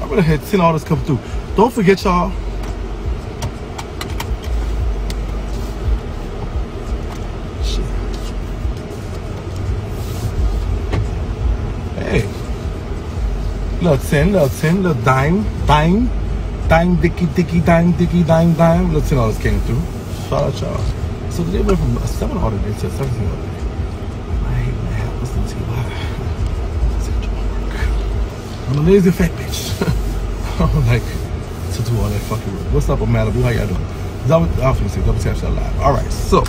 I really had seen all this come through. Don't forget, y'all. Hey. Little 10, little 10, little dime, dime. Dime, dicky, dime, dime. Little 10 all this came through. Shout out, y'all. So they went from a $7 today to a $17 today. I'm a lazy fat bitch. I don't like to do all that fucking work. What's up, Malibu? How y'all doing? I was gonna say double tap shot live. All right, so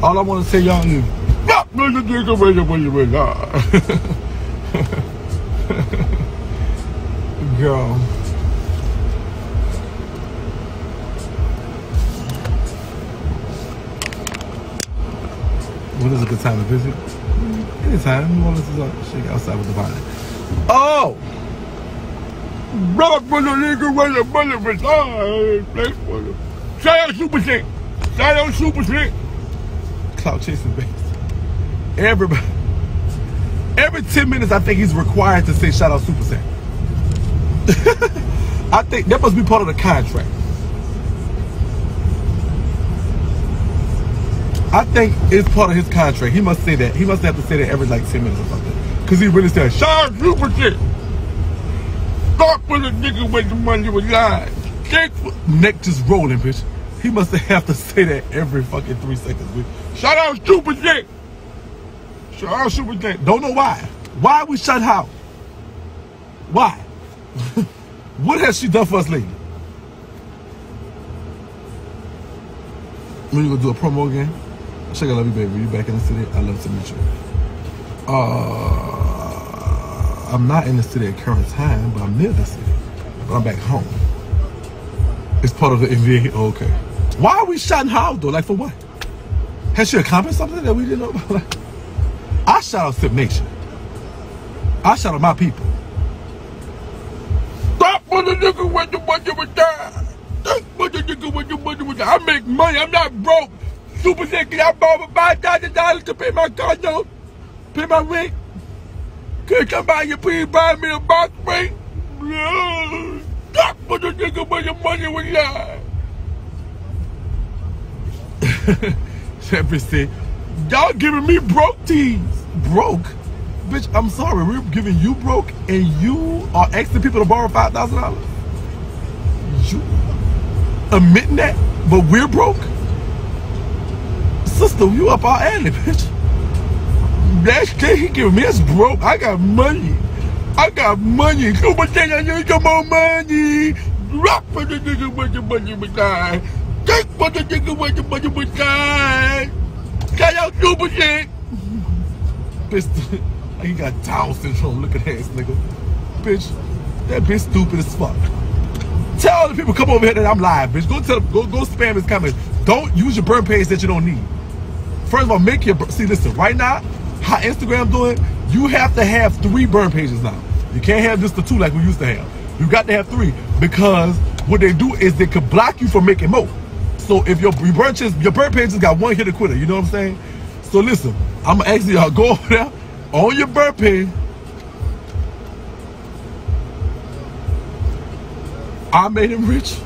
all I want to say, y'all, is girl. When is a good time to visit? Anytime. New Orleans is on shit outside with the Bonnets. Oh! Rock for the nigga with the bullet for the shout out Super Slick! Shout out Super Slick! Cloud chasing bass. Everybody. Every 10 minutes, I think he's required to say shout out Super Slick. I think that must be part of the contract. I think it's part of his contract. He must say that. He must have to say that every like 10 minutes or something. Cause he really said, "Shine super shit. Stop with a nigga with the money with lies." Neck just rolling, bitch. He must have to say that every fucking 3 seconds, bitch. Shout out super shit. Shout out super shit. Don't know why. Why we shout out? Why? What has she done for us lately? When you gonna do a promo again? Check, I love you, baby. You back in the city? I love to meet you. I'm not in the city at current time, but I'm near the city. But I'm back home. It's part of the NBA. Okay. Why are we shouting how though? Like for what? Has she accomplished something that we didn't know about? Like, I shout out Sip Nation. I shout out my people. Stop with the nigga with the money with that. Stop with the nigga with the money with that. I make money. I'm not broke. Super nigga, I borrowed $5,000 to pay my car note. Pay my rent. Could somebody please buy me a box ring? Stop with the nigga with your money with lies. Shepard said, y'all giving me broke teens. Broke? Bitch, I'm sorry. We're giving you broke and you are asking people to borrow $5,000? You admitting that? But we're broke? Sister, you up our alley, bitch. That shit he giving me is broke. I got money. I got money. Super thing, I need some more money. Drop for the nigga with the money with die. Take for the nigga with the money with die. Shout out Super shit. Bitch, he got Down syndrome looking ass nigga. Bitch, that bitch stupid as fuck. Tell the people come over here that I'm live, bitch. Go tell, go spam his comments. Don't use your burn page that you don't need. First of all, make your see. Listen, right now. How Instagram doing, you have to have 3 burn pages now. You can't have just the 2 like we used to have. You got to have 3 because what they do is they could block you from making more. So if your burn pages got one hit or quitter, you know what I'm saying? So listen, I'm going to ask y'all, go over there on your burn page. I made him rich.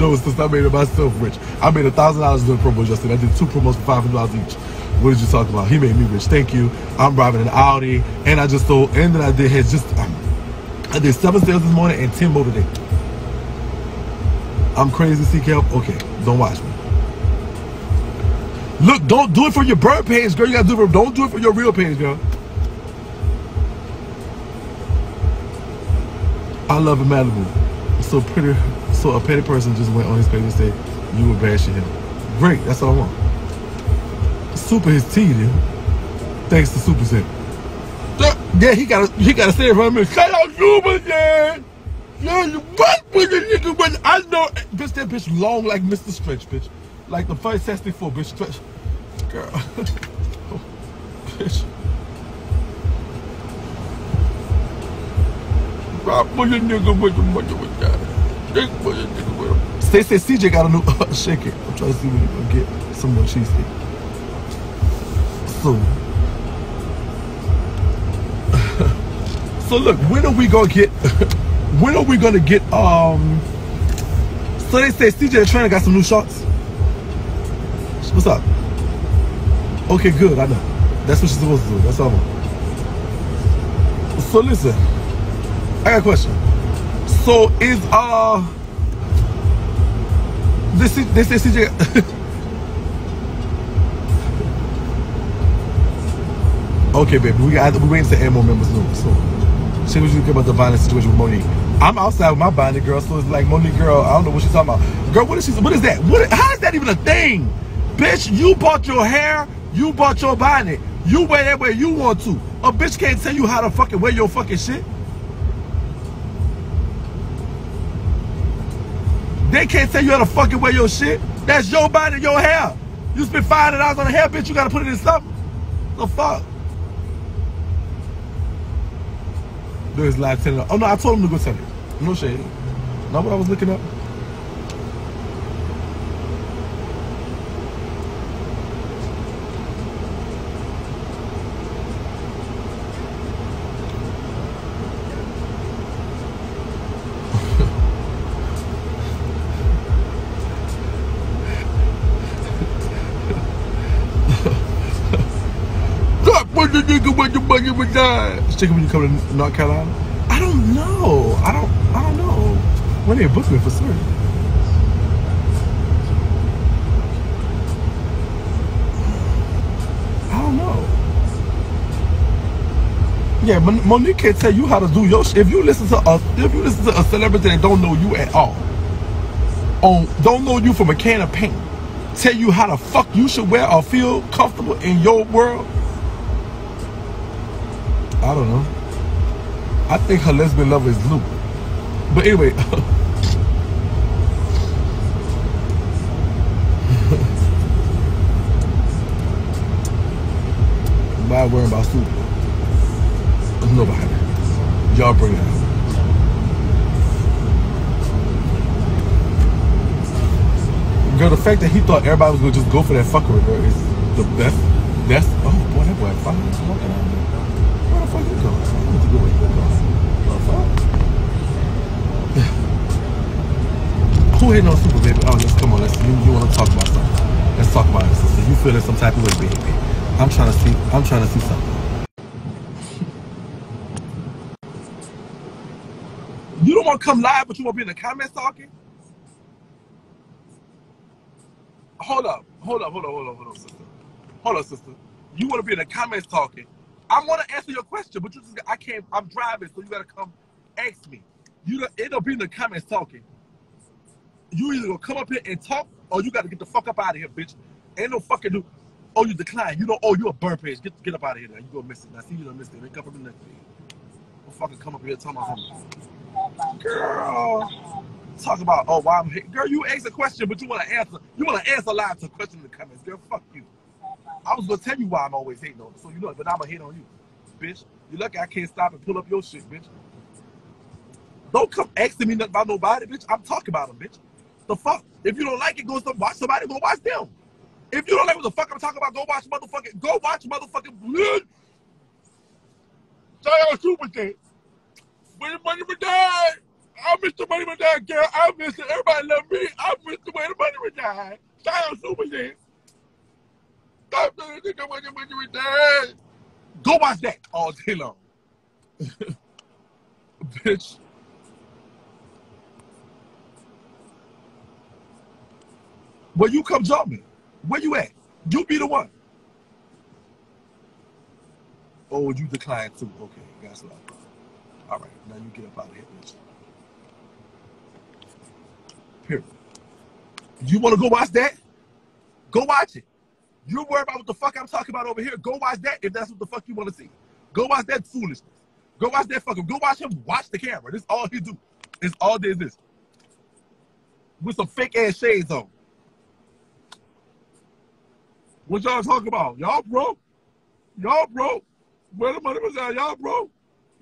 No, since I made it myself rich. I made $1,000 doing promos yesterday. I did 2 promos for $500 each. What did you talk about? He made me rich. Thank you. I'm driving an Audi, and I just sold. And then I did I did 7 sales this morning and 10 more today. I'm crazy, C-Kelp. Okay, don't watch me. Look, don't do it for your bird page, girl. You gotta do it. Don't do it for your real page, girl. I love it, Malibu. It's so pretty. So a petty person just went on his page and said, "You were bashing him." Great, that's all I want. Super his tea, dude. Thanks to Super Zip. Yeah, he gotta say it from me. Shout out Super Zip. What with the nigga with I know bitch that bitch long like Mr. Stretch, bitch. Like the Fantastic Four, bitch. Stretch. Girl. Oh, bitch. Rock with the nigga with the money with that. Dick with the nigga with him. They say CJ got a new shake it. I'm trying to see when he gonna get some more cheesecake. So So look, when are we gonna get so they say CJ Trainer got some new shorts. What's up? Okay, good, I know. That's what she's supposed to do. That's all I want. So listen, I got a question. So is they say CJ okay, baby, we're waiting to add more members soon. So, see what you think about the violent situation with Monique. I'm outside with my bonnet girl, so it's like, Monique girl, I don't know what she's talking about. Girl, what is that? How is that even a thing? Bitch, you bought your hair, you bought your bonnet. You wear that way you want to. A bitch can't tell you how to fucking wear your fucking shit. They can't tell you how to fucking wear your shit. That's your bonnet, your hair. You spent $500 on a hair, bitch, you gotta put it in something. The fuck? There's live telling. Oh no, I told him to go tell it. No shade. Not what I was looking up. Chicken, when you come to North Carolina, I don't know. When they book me for certain. I don't know. Yeah, but Monique can't tell you how to do your shit. If you listen to a celebrity that don't know you at all, don't know you from a can of paint, tell you how the fuck you should wear or feel comfortable in your world. I don't know. I think her lesbian lover is Luke. But anyway. Why worry about soup? Nobody. Y'all bring it out. Girl, the fact that he thought everybody was going to just go for that fuckery, girl, is the best. That's, oh boy, that boy finally is walking out there. Who hating on Super, baby? Oh, let's come on. You want to talk about something? Let's talk about it, sister. You feeling some type of way, baby? I'm trying to see something. You don't want to come live, but you want to be in the comments talking? Hold up, sister. You want to be in the comments talking? I want to answer your question, but I'm driving, so you gotta come ask me. It'll be in the comments talking. You either gonna come up here and talk, or you gotta get the fuck up out of here, bitch. Ain't no fucking do. Oh, you decline. You don't. Oh, you a burn page. Get up out of here now. You gonna miss it. Now see you done missed it. Make up for the next thing. Don't fucking come up here talking about something. Girl, talk about oh why I'm here. Girl, you ask a question, but you wanna answer. You wanna answer live to a question in the comments. Girl, fuck you. I was gonna tell you why I'm always hating on you, so you know it, but I'm gonna hate on you, bitch. You're lucky I can't stop and pull up your shit, bitch. Don't come asking me nothing about nobody, bitch. I'm talking about them, bitch. The fuck? If you don't like it, go watch somebody, go watch them. If you don't like what the fuck I'm talking about, go watch motherfucking. Shout out to Money, my dad. I miss the Money, my dad, girl. I miss it. Everybody love me. I miss the way the Money, my dad. Shout out to Money. Go watch that all day long. Bitch. Well, you come jump me. Where you at? You be the one. Oh, you decline too. Okay, that's what I thought. All right, now you get up out of here, bitch. Period. You want to go watch that? Go watch it. You're worried about what the fuck I'm talking about over here. Go watch that if that's what the fuck you want to see. Go watch that foolishness. Go watch that fucking. Go watch him watch the camera. This is all he do. It's all there is this. With some fake ass shades on. What y'all talking about? Y'all broke. Y'all broke. Where the money was at? Y'all broke.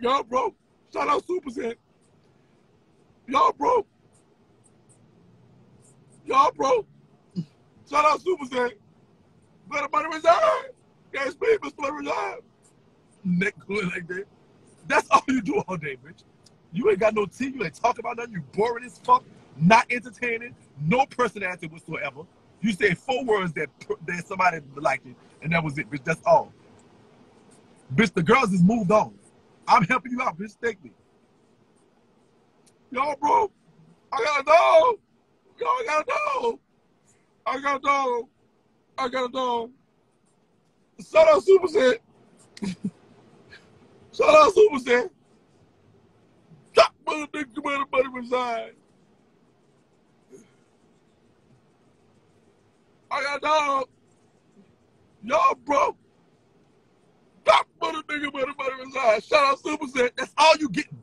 Y'all broke. Shout out Superset. Y'all broke. Y'all broke. Shout out Superset. Let the money reside. Can't speak, but still reside. Neck going like that. That's all you do all day, bitch. You ain't got no tea. You ain't talk about nothing. You boring as fuck. Not entertaining. No personality whatsoever. You say 4 words that somebody liked it, and that was it, bitch. That's all. Bitch, the girls has moved on. I'm helping you out, bitch. Thank me. Yo, bro. I gotta know. Yo, I gotta know. I gotta know. I gotta know. Shout out Super Set. Shout out Super Set. Stop motherfucking money reside. I got a dog. Y'all broke. Stop motherfucking money reside. Shout out Super Set. That's all you getting.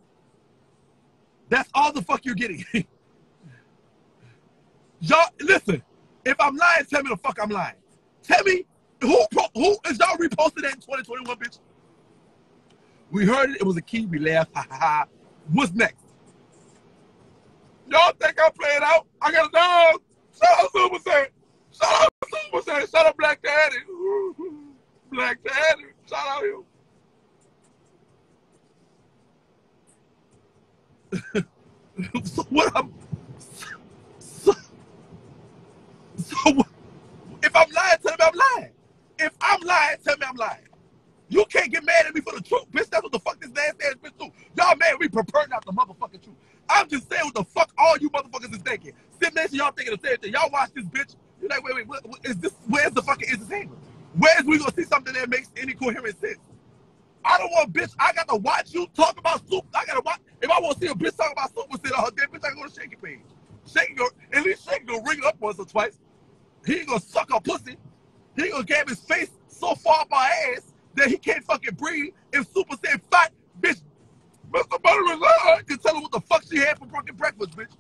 That's all the fuck you're getting. Y'all, listen. If I'm lying, tell me the fuck I'm lying. Tell me who is y'all reposting that in 2021, bitch? We heard it. It was a key. We laughed. Ha ha ha. What's next? Y'all think I'm playing out? I got a dog. Shout out Super Set. Shout out Super Set. Shout out Black Daddy. Black Daddy. Shout out him. So what I'm if I'm lying, tell me I'm lying. If I'm lying, tell me I'm lying. You can't get mad at me for the truth, bitch. That's what the fuck this nasty ass bitch do. Y'all mad at me for purring out the motherfucking truth. I'm just saying what the fuck all you motherfuckers is thinking. Sip Nation, y'all thinking the same thing. Y'all watch this bitch. You're like, wait, what is this? Where's the fucking entertainment? Where's we gonna see something that makes any coherent sense? I don't want bitch. I got to watch you talk about soup. I got to watch. If I want to see a bitch talk about soup and sit on her dead bitch, I go to Shaky page. Shaky go, at least Shaky go ring it up once or twice. He ain't gonna suck her pussy. He ain't gonna grab his face so far up my ass that he can't fucking breathe. If Super said fight, bitch, Mr. Butter can tell her what the fuck she had for fucking breakfast, bitch.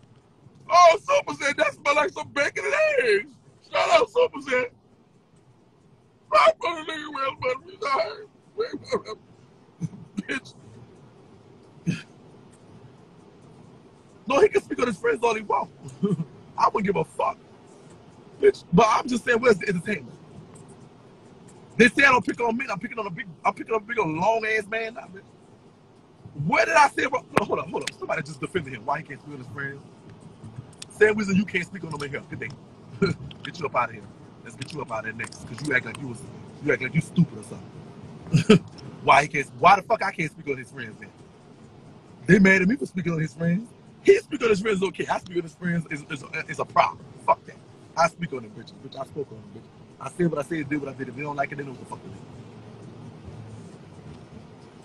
Oh, Super said that smell like some bacon and eggs. Shout out Super said. My brother nigga well, but we died. Bitch. No, he can speak on his friends all he wants. I wouldn't give a fuck. Bitch. But I'm just saying, where's the entertainment? They say I don't pick on men. I'm picking on a big long ass man now, bitch. Where did I say about hold up. Somebody just defended him. Why he can't speak on his friends? Same reason you can't speak on them in here. Good day. Get you up out of here. Let's get you up out of there next. Cause you act like you stupid or something. Why the fuck I can't speak on his friends then? They mad at me for speaking on his friends. He speak on his friends okay. I speak on his friends is a problem. Fuck that. I speak on them bitches. Bitch, I spoke on them bitches. I said what I said, did what I did. If they don't like it, they know what the fuck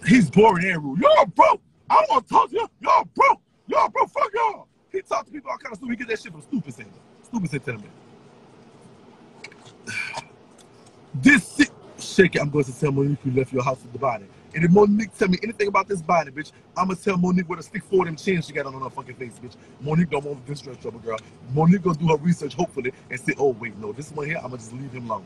it is. He's boring and rude. Y'all broke. I don't want to talk to y'all. Y'all broke. Y'all broke. Fuck y'all. He talks to people all kind of stupid. He get that shit from Stupid Set. Stupid Set tell him that. This sick. Shake it. I'm going to tell Monique you left your house with the body. And if Monique tell me anything about this body, bitch, I'm going to tell Monique where to stick for them chins she got on her fucking face, bitch. Monique don't want this dress trouble, girl. Monique going to do her research, hopefully, and say, oh, wait, no, this one here, I'm going to just leave him alone.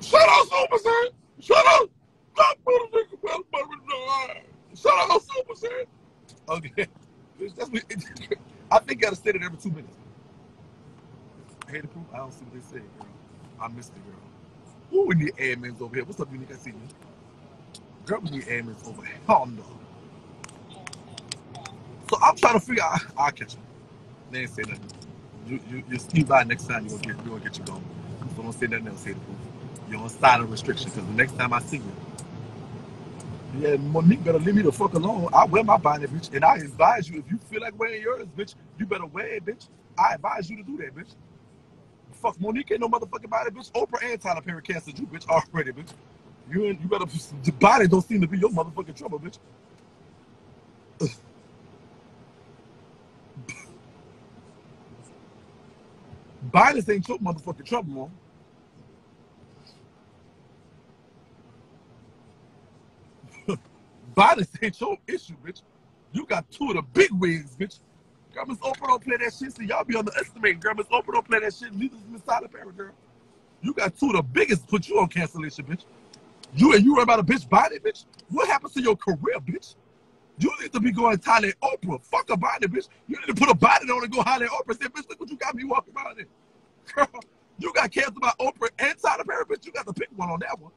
Shut up, Super Set. Shut up. Shut up, Super Set. Okay, that's what, I think you gotta say it every 2 minutes. I hate to prove, I don't see what they say, girl. I missed it, girl. Ooh, we need admins over here. What's up, Unique? I see you. Girl, we need admins over here. Oh, no. So I'm trying to figure out, I'll catch you. They ain't say nothing. You ski by next time, you're gonna get you going. So don't say nothing else, hate to prove. You're on side of restriction, because the next time I see you, yeah, Monique better leave me the fuck alone. I wear my bonnet, bitch, and I advise you, if you feel like wearing yours, bitch, you better wear it, bitch. I advise you to do that, bitch. Fuck, Monique ain't no motherfucking body, bitch. Oprah and Tyler Perry canceled you, bitch, already, bitch. You better, the body don't seem to be your motherfucking trouble, bitch. Ugh. Bonnets ain't your motherfucking trouble, man. Bonnets ain't your issue, bitch. You got 2 of the big wigs, bitch. Girl, Miss Oprah don't play that shit, so y'all be underestimating. Girl, Miss Oprah don't play that shit, neither does Miss Tyler Perry, girl. You got 2 of the biggest put you on cancellation, bitch. You worry about a bitch body, bitch? What happens to your career, bitch? You need to be going to holler at Oprah. Fuck a bonnet, bitch. You need to put a bonnet on and go holler at Oprah. Say, bitch, look what you got me walking around in. Girl, you got canceled by Oprah and Tyler Perry, bitch. You got to pick one on that one.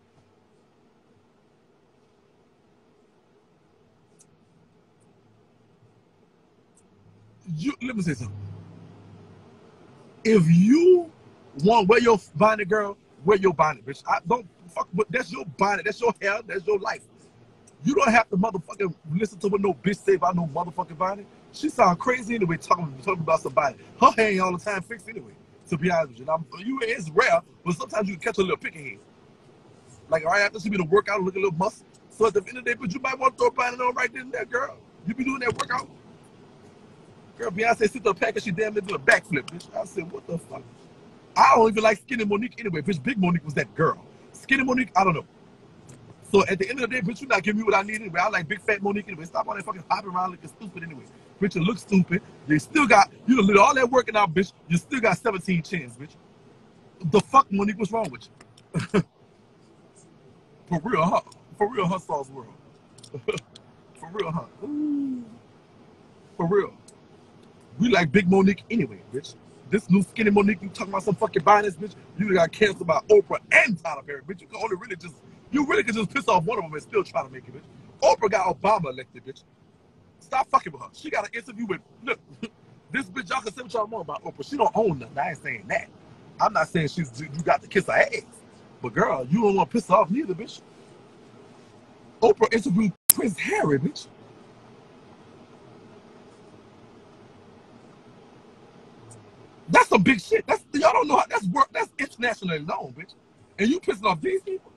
Let me say something. If you want to wear your bonnet, girl, wear your bonnet, bitch. I don't fuck, but that's your bonnet. That's your hair. That's your life. You don't have to motherfucking listen to what no bitch say about no motherfucking body. She sound crazy anyway talking about somebody. Her hair ain't all the time fixed anyway, to be honest with you. Now, it's rare, but sometimes you can catch a little picking hand. Like right after she be to work out and look a little muscle. So at the end of the day, but you might want to throw a bonnet on right then and there, girl. You be doing that workout. Girl, Beyonce sit the pack and she damn near do a backflip, bitch. I said, what the fuck? I don't even like Skinny Monique anyway, bitch. Big Monique was that girl. Skinny Monique, I don't know. So at the end of the day, bitch, you're not giving me what I need anyway. I like big fat Monique anyway. Stop all that fucking hopping around looking stupid anyway. Bitch, you look stupid. You still got, you done did all that working out, bitch. You still got 17 chins, bitch. The fuck, Monique, what's wrong with you? For real, huh, Sauce World. For real, huh? Ooh. For real. We like big Monique anyway, bitch. This new skinny Monique, you talking about some fucking bonnets, bitch. You got canceled by Oprah and Tyler Perry, bitch. You can only really just, you really can just piss off one of them and still try to make it, bitch. Oprah got Obama elected, bitch. Stop fucking with her. She got an interview with, look, this bitch, y'all can say what y'all want about Oprah. She don't own nothing. I ain't saying that. I'm not saying you got to kiss her ass. But girl, you don't want to piss her off neither, bitch. Oprah interviewed Prince Harry, bitch. That's some big shit. Y'all don't know how that's work. That's internationally known, bitch. And you pissing off these people?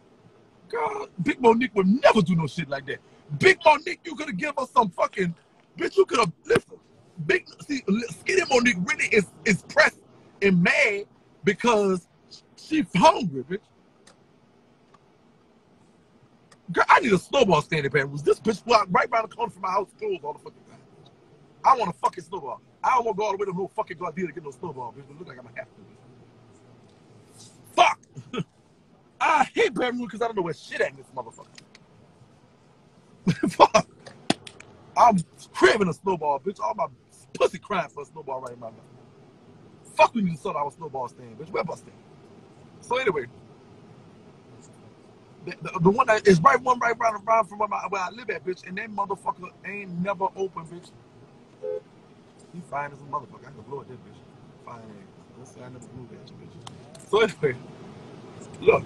Girl, Big Monique would never do no shit like that. Big Monique, you could have given us some fucking, bitch, you could have, listen, skinny Monique really is pressed and mad because she's hungry, bitch. Girl, I need a snowball standing pan. Was this bitch right by the corner from my house closed all the fucking time? I want a fucking snowball. I don't want to go all the way to no fucking Gardena to get no snowball, bitch. It look like I'm going to have to. Fuck! I hate Baton Rouge because I don't know where shit at in this motherfucker. Fuck! I'm craving a snowball, bitch. All my pussy crying for a snowball right in my mouth. Fuck, we need to sort our snowball stand, bitch. Where my stand? So anyway, the one that is right around from where I live at, bitch, and that motherfucker ain't never open, bitch. He fine as a motherfucker. I can blow at that bitch. Fine ass. Let's say I never blew at you, bitch. So anyway, look.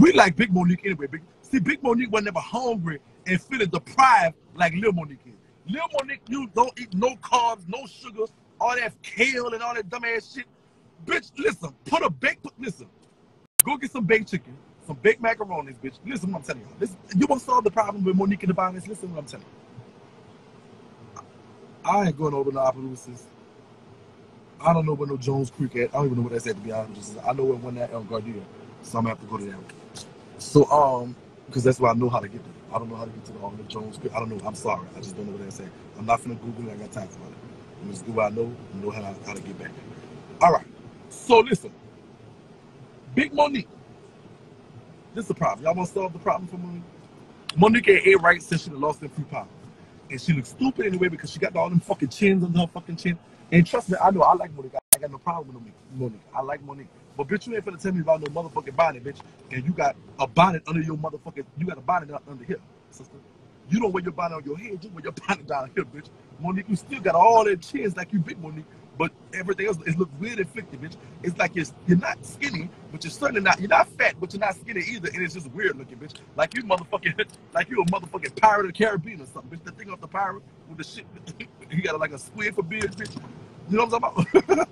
We like Big Monique anyway. See, Big Monique wasn't ever hungry and feeling deprived like Lil Monique is. Lil Monique, you don't eat no carbs, no sugar, all that kale and all that dumb ass shit. Bitch, listen. Listen. Go get some baked chicken, some baked macaronis, bitch. Listen what I'm telling you. Listen, you won't solve the problem with Monique and the violence. Listen what I'm telling you. I ain't going over no Opelousas. I don't know where no Jones Creek at. I don't even know where that's at, to be honest. I know where one at El Gardena, so I'm gonna have to go to that one. So, because that's where I know how to get there. I don't know how to get to the Jones Creek. I don't know. I'm sorry. I just don't know where that's at. I'm not finna Google it. I got time for it. I'm just do what I know and know how to get back there. All right. So, listen. Big Monique. This is the problem. Y'all want to solve the problem for Monique? Monique ain't ate right since she lost her few pounds. And she looks stupid anyway because she got all them fucking chins under her fucking chin. And trust me, I know I like Monique. I got no problem with Monique. I like Monique. But bitch, you ain't finna tell me about no motherfucking bonnet, bitch. And you got a bonnet under your motherfucking, you got a bonnet under here, sister. You don't wear your bonnet on your head. You wear your bonnet down here, bitch. Monique, you still got all that chins like you big, Monique. But everything else, it looks weird and afflicted, bitch. It's like you're not skinny, but you're certainly not. You're not fat, but you're not skinny either. And it's just weird looking, bitch. Like you motherfucking, like you a motherfucking pirate of the Caribbean or something, bitch. The thing off the pirate with the shit, you got like a squid for beard, bitch. You know what I'm talking about?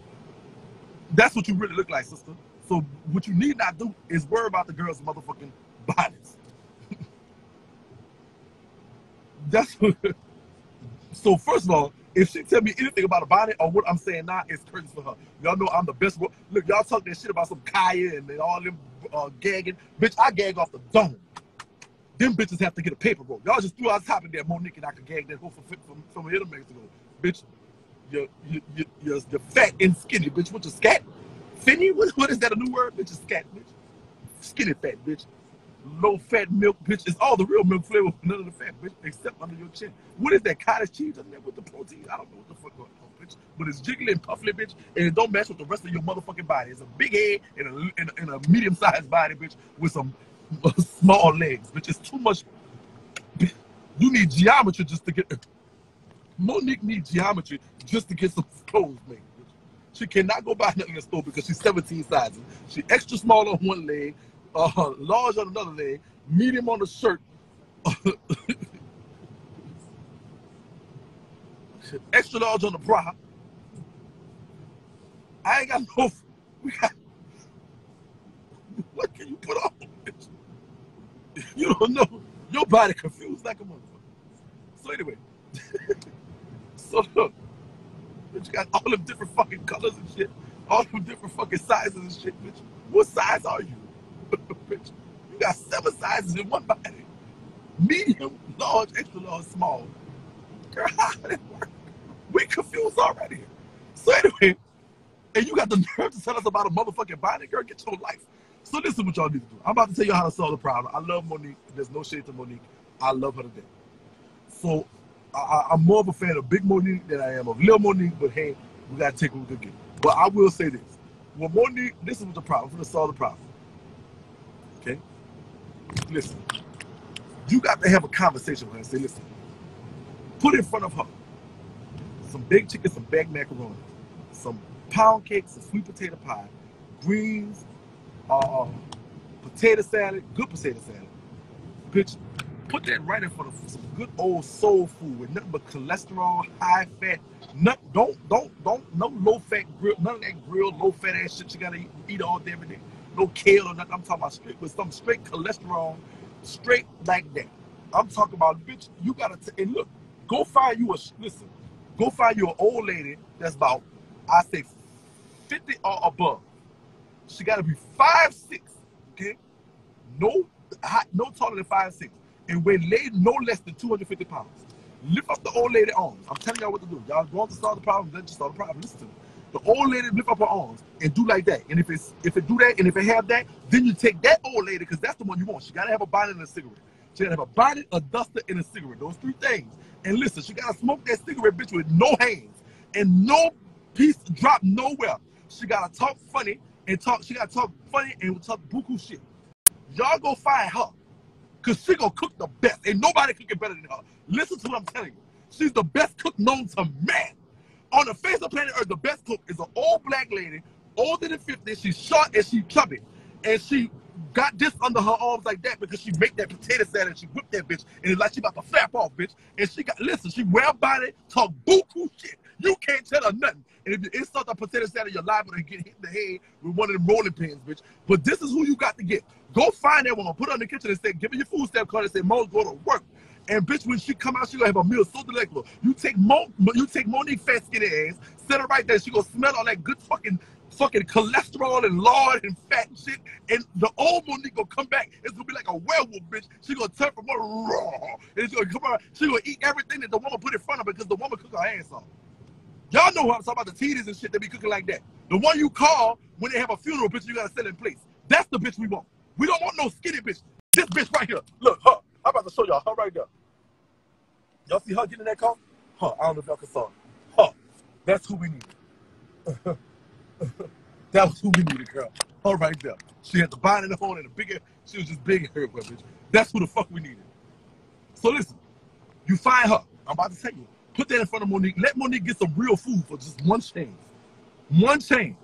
That's what you really look like, sister. So what you need not do is worry about the girls' motherfucking bodies. That's what. So first of all, if she tell me anything about a body or what I'm saying now, it's curtains for her. Y'all know I'm the best. Look, y'all talk that shit about some Kaya and all them gagging. Bitch, I gag off the dome. Them bitches have to get a paper roll. Y'all just threw out top of that Monique and I could gag that hoe from here to Mexico. Bitch, you're fat and skinny, bitch. What you scat? Finny? What is that, a new word? Bitch, you scat, bitch. Skinny fat, bitch. low-fat milk, bitch. It's all the real milk flavor, none of the fat, bitch, except under your chin. What is that cottage cheese in there with the protein? I don't know what the fuck going on, bitch. But it's jiggly and puffly, bitch, and it don't match with the rest of your motherfucking body. It's a big head and a medium-sized body, bitch, with some small legs, bitch. It's too much. Bitch, you need geometry just to get... Monique needs geometry just to get some clothes made. She cannot go buy nothing in the store because she's 17 sizes. She extra small on one leg, large on another leg, medium on the shirt, extra large on the bra. I ain't got no, we got, what can you put on, bitch? You don't know, your body confused like a motherfucker. So anyway, so look. Bitch, you got all them different fucking colors and shit. All them different fucking sizes and shit, bitch. What size are you? Bitch, you got 7 sizes in one body. Medium, large, extra large, small. Girl, how did it work? We're confused already. So anyway, and you got the nerve to tell us about a motherfucking body? Girl, get your life. So this is what y'all need to do. I'm about to tell you how to solve the problem. I love Monique. There's no shade to Monique. I love her today. So... I'm more of a fan of Big Monique than I am of Lil Monique, but hey, we gotta take what we can get. But I will say this. Well, Monique, this is the problem. I'm gonna solve the problem. Okay? Listen. You got to have a conversation with her and say, listen, put in front of her some baked chicken, some baked macaroni, some pound cake, some sweet potato pie, greens, potato salad, good potato salad. Bitch. Put that right in front of some good old soul food with nothing but cholesterol, high fat, no low fat grill, none of that grilled, low fat ass shit you gotta eat all day every day. No kale or nothing. I'm talking about straight with some straight cholesterol, straight like that. I'm talking about, bitch, you gotta, and look, go find you a, listen, go find you an old lady that's about, I say 50 or above. She gotta be 5'6", okay? No taller than 5'6". And weigh no less than 250 pounds. Lift up the old lady arms. I'm telling y'all what to do. Y'all going to solve the problem, then just solve the problem. Listen to me. The old lady lift up her arms and do like that. And if it do that, and if it have that, then you take that old lady, because that's the one you want. She gotta have a bonnet and a cigarette. She gotta have a bonnet, a duster, and a cigarette. Those 3 things. And listen, she gotta smoke that cigarette, bitch, with no hands and no piece drop nowhere. She gotta talk funny and talk. She gotta talk funny and talk buku shit. Y'all go find her. Cause she gonna cook the best. Ain't nobody cooking better than her. Listen to what I'm telling you. She's the best cook known to man. On the face of planet Earth, the best cook is an old black lady, older than 50. She's short and she's chubby. And she got this under her arms like that because she make that potato salad and she whip that bitch. And it's like she about to flap off, bitch. And she got, listen, she wear body, talk buku shit. You can't tell her nothing. And if you insult the potato salad, you're liable to get hit in the head with one of them rolling pins, bitch. But this is who you got to get. Go find that woman, put her in the kitchen and say, give her your food stamp card and say, Mo's go to work. And bitch, when she come out, she gonna have a meal so delectable. You take Monique fat skinny ass, set her right there, she gonna smell all that good fucking cholesterol and lard and fat shit. And the old Monique gonna come back. It's gonna be like a werewolf, bitch. She gonna turn from her raw. And she gonna come out, she gonna eat everything that the woman put in front of her because the woman cooked her ass off. Y'all know what I'm talking about, the titties and shit that be cooking like that. The one you call when they have a funeral, bitch, you gotta sell in place. That's the bitch we want. We don't want no skinny bitch. This bitch right here. Look, her. I'm about to show y'all her right there. Y'all see her getting in that car? Her. I don't know if y'all can saw her. Her. That's who we needed. That was who we needed, girl. Her right there. She had the bond in the horn and the big ass. She was just big everywhere, bitch. That's who the fuck we needed. So listen, you find her. I'm about to tell you. Put that in front of Monique. Let Monique get some real food for just one change. One change.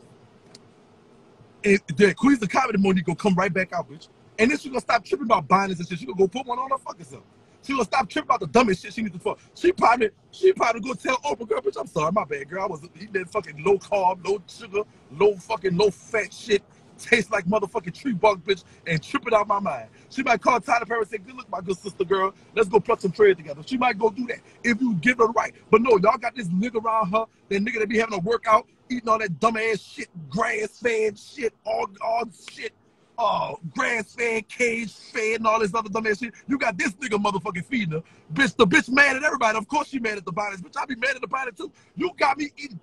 And the Queens of Comedy Monique gonna come right back out, bitch. And then she gonna stop tripping about bonnets and shit. She gonna go put one on her fucking self. She gonna stop tripping about the dumbest shit she needs to fuck. She probably gonna tell Oprah, girl, bitch, I'm sorry, my bad, girl. I was eating that fucking low carb, low sugar, low fat shit. Tastes like motherfucking tree bark, bitch, and tripping out my mind. She might call Tyler Perry and say, good look, my good sister, girl. Let's go pluck some trade together. She might go do that if you give her the right. But no, y'all got this nigga around her, that nigga that be having a workout, eating all that dumb ass shit, grass-fed shit, all shit, grass-fed, cage-fed, and all this other dumb ass shit. You got this nigga motherfucking feeding her. Bitch, the bitch mad at everybody. Of course she mad at the bodies. Bitch, I be mad at the body too. You got me eating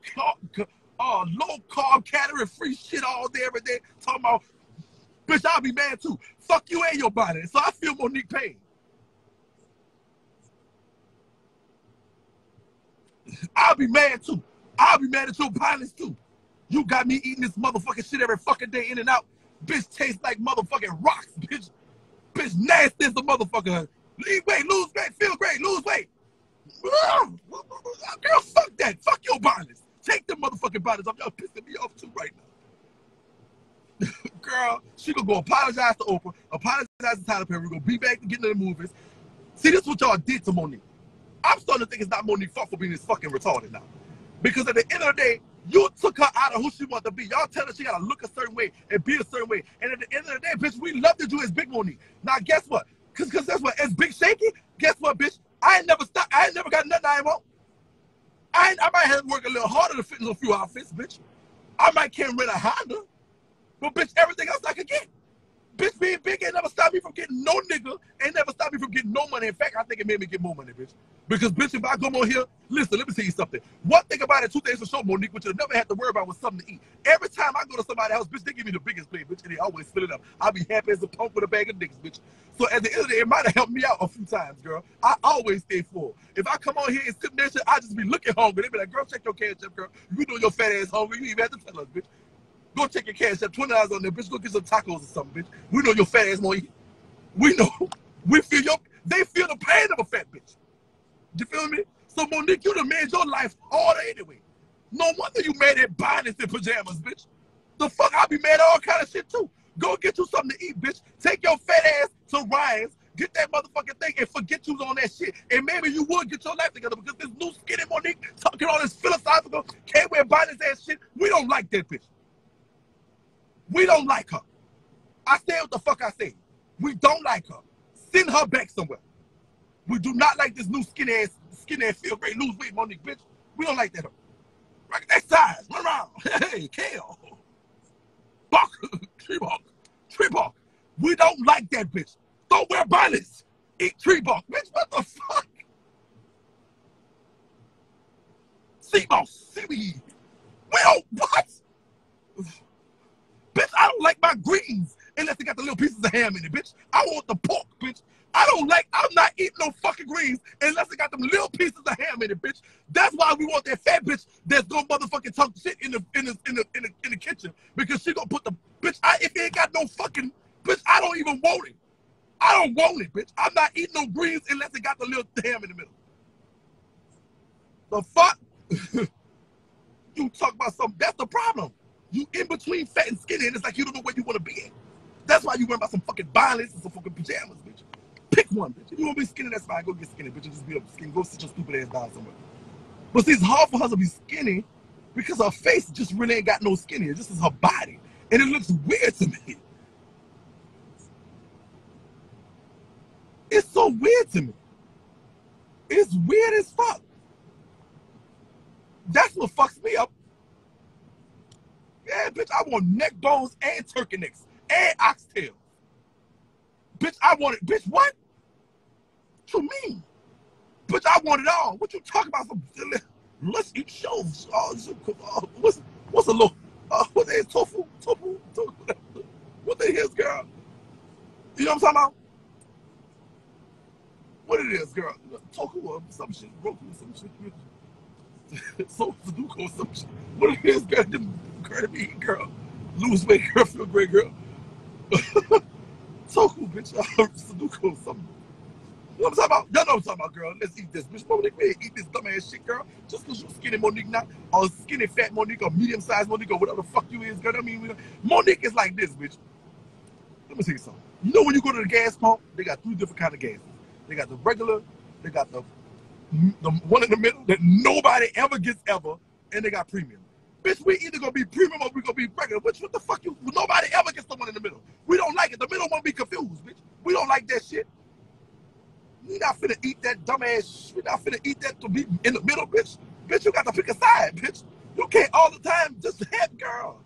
low-carb, calorie-free shit all day, every day, talking about bitch, I'll be mad too. Fuck you and your body. So I feel Monique pain. I'll be mad too. I'll be mad at your violence too. You got me eating this motherfucking shit every fucking day in and out. Bitch tastes like motherfucking rocks, bitch. Bitch nasty as a motherfucker. Leave weight, lose weight, feel great, lose weight. Girl, fuck that. Fuck your bonnets. Take the motherfucking bonnets off. Y'all pissing me off too right now. Girl, she gonna go apologize to Oprah, apologize to Tyler Perry. We're gonna be back to getting in the movies. See, this is what y'all did to Monique. I'm starting to think it's not Monique's fault for being this fucking retarded now. Because at the end of the day, you took her out of who she wanted to be. Y'all tell her she gotta look a certain way and be a certain way. And at the end of the day, bitch, we loved you as Big Monique. Now, guess what? Because that's what, as Big Shaky, guess what, bitch? I ain't never stopped. I ain't never got nothing I ain't want. I might have to work a little harder to fit in a few outfits, bitch. I might can't rent a Honda. But, bitch, everything else I could get. Bitch, being big ain't never stopped me from getting no nigga. Ain't never stopped me from getting no money. In fact, I think it made me get more money, bitch. Because, bitch, if I come on here, listen, let me tell you something. One thing about it, 2 days to show, Monique, which you'll never have to worry about was something to eat. Every time I go to somebody's house, bitch, they give me the biggest plate, bitch, and they always fill it up. I'll be happy as a punk with a bag of niggas, bitch. So at the end of the day, it might have helped me out a few times, girl. I always stay full. If I come on here and Sip Nation, I just be looking hungry. They be like, girl, check your cash up, girl. You know your fat ass hungry. You didn't even have to tell us, bitch. Go check your cash up, $20 on there, bitch. Go get some tacos or something, bitch. We know your fat ass won't eat. We know. We feel your, they feel the pain of a fat bitch. You feel me? So, Monique, you done made your life harder anyway. No wonder you mad at bonnets and pajamas, bitch. The fuck, I be mad at all kind of shit, too. Go get you something to eat, bitch. Take your fat ass to Ryan's, get that motherfucking thing, and forget you on that shit. And maybe you would get your life together because this new skinny Monique talking all this philosophical, can't wear bonnets ass shit. We don't like that bitch. We don't like her. I say what the fuck I say. We don't like her. Send her back somewhere. We do not like this new skinny ass, feel great, lose weight, Monique, bitch. We don't like that. Right, exercise, run around. Hey, kale. Bark, tree bark. We don't like that, bitch. Don't wear bonnets. Eat tree bark, bitch. What the fuck? Sea moss, seaweed. We don't, what? Bitch, I don't like my greens unless they got the little pieces of ham in it, bitch. I want the pork, bitch. I'm not eating no fucking greens unless they got them little pieces of ham in it, bitch. That's why we want that fat bitch that's gonna motherfucking talk shit in the kitchen because she gonna put the, bitch, if it ain't got no fucking, bitch, I don't even want it. I don't want it, bitch. I'm not eating no greens unless they got the little ham in the middle. The fuck? You talk about something, that's the problem. You in between fat and skinny, and it's like you don't know where you want to be at. That's why you worry about some fucking violence and some fucking pajamas, bitch. Pick one, bitch. If you want to be skinny, that's fine. Go get skinny, bitch. Just be up skinny. Go sit your stupid ass down somewhere. But see, it's hard for her to be skinny because her face just really ain't got no skinny. This is her body. And it looks weird to me. It's so weird to me. It's weird as fuck. That's what fucks me up. Yeah, bitch, I want neck bones and turkey necks and oxtails. Bitch, I want it. Bitch, what? What you mean? Bitch, I want it all. What you talking about? Let's eat shows. What's a little, what the hell is tofu? Tofu? What the hell is, girl? You know what I'm talking about? What it is, girl? Tofu or some shit. Roku or some shit. So Sudoku or some shit. What it is, girl? Girl to be girl. Lose weight, girl. Feel great, girl. So cool, bitch. Sudoku or something. You know what I'm talking about? Y'all know what I'm talking about, girl. Let's eat this, bitch. Monique, man, eat this dumb ass shit, girl. Just because you skinny Monique now, or skinny fat Monique, or medium-sized Monique, or whatever the fuck you is, girl. I mean, Monique is like this, bitch. Let me tell you something. You know when you go to the gas pump, they got 3 different kind of gases. They got the regular, they got the one in the middle that nobody ever gets ever, and they got premium. Bitch, we either gonna be premium or we gonna be regular. Bitch, what the fuck you? Nobody ever gets the one in the middle. We don't like it. The middle won't be confused, bitch. We don't like that shit. We not finna eat that dumbass. We not finna eat that to be in the middle, bitch. Bitch, you got to pick a side, bitch. You can't all the time just have, girl.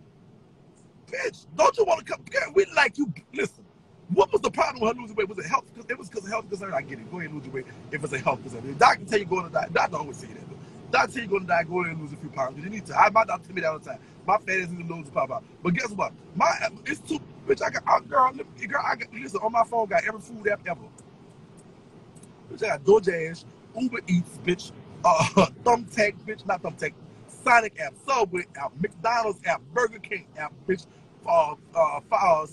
Bitch, don't you want to come? Girl, we like you. Listen, what was the problem with her losing weight? Was it health? It was because of health concern. I get it. Go ahead and lose your weight if it's a health concern. The doctor tell you go on a diet. Doctor always say that. Doctor tell you going to die, go in and lose a few pounds. You need to. My doctor tell me that all the time. My fat ass needs to lose a pound. But guess what? It's too. Bitch, I got, listen, on my phone, got every food app ever. Bitch, I got DoorDash, Uber Eats, bitch, Thumbtack, bitch, not Thumbtack, Sonic app, Subway app, McDonald's app, Burger King app, bitch,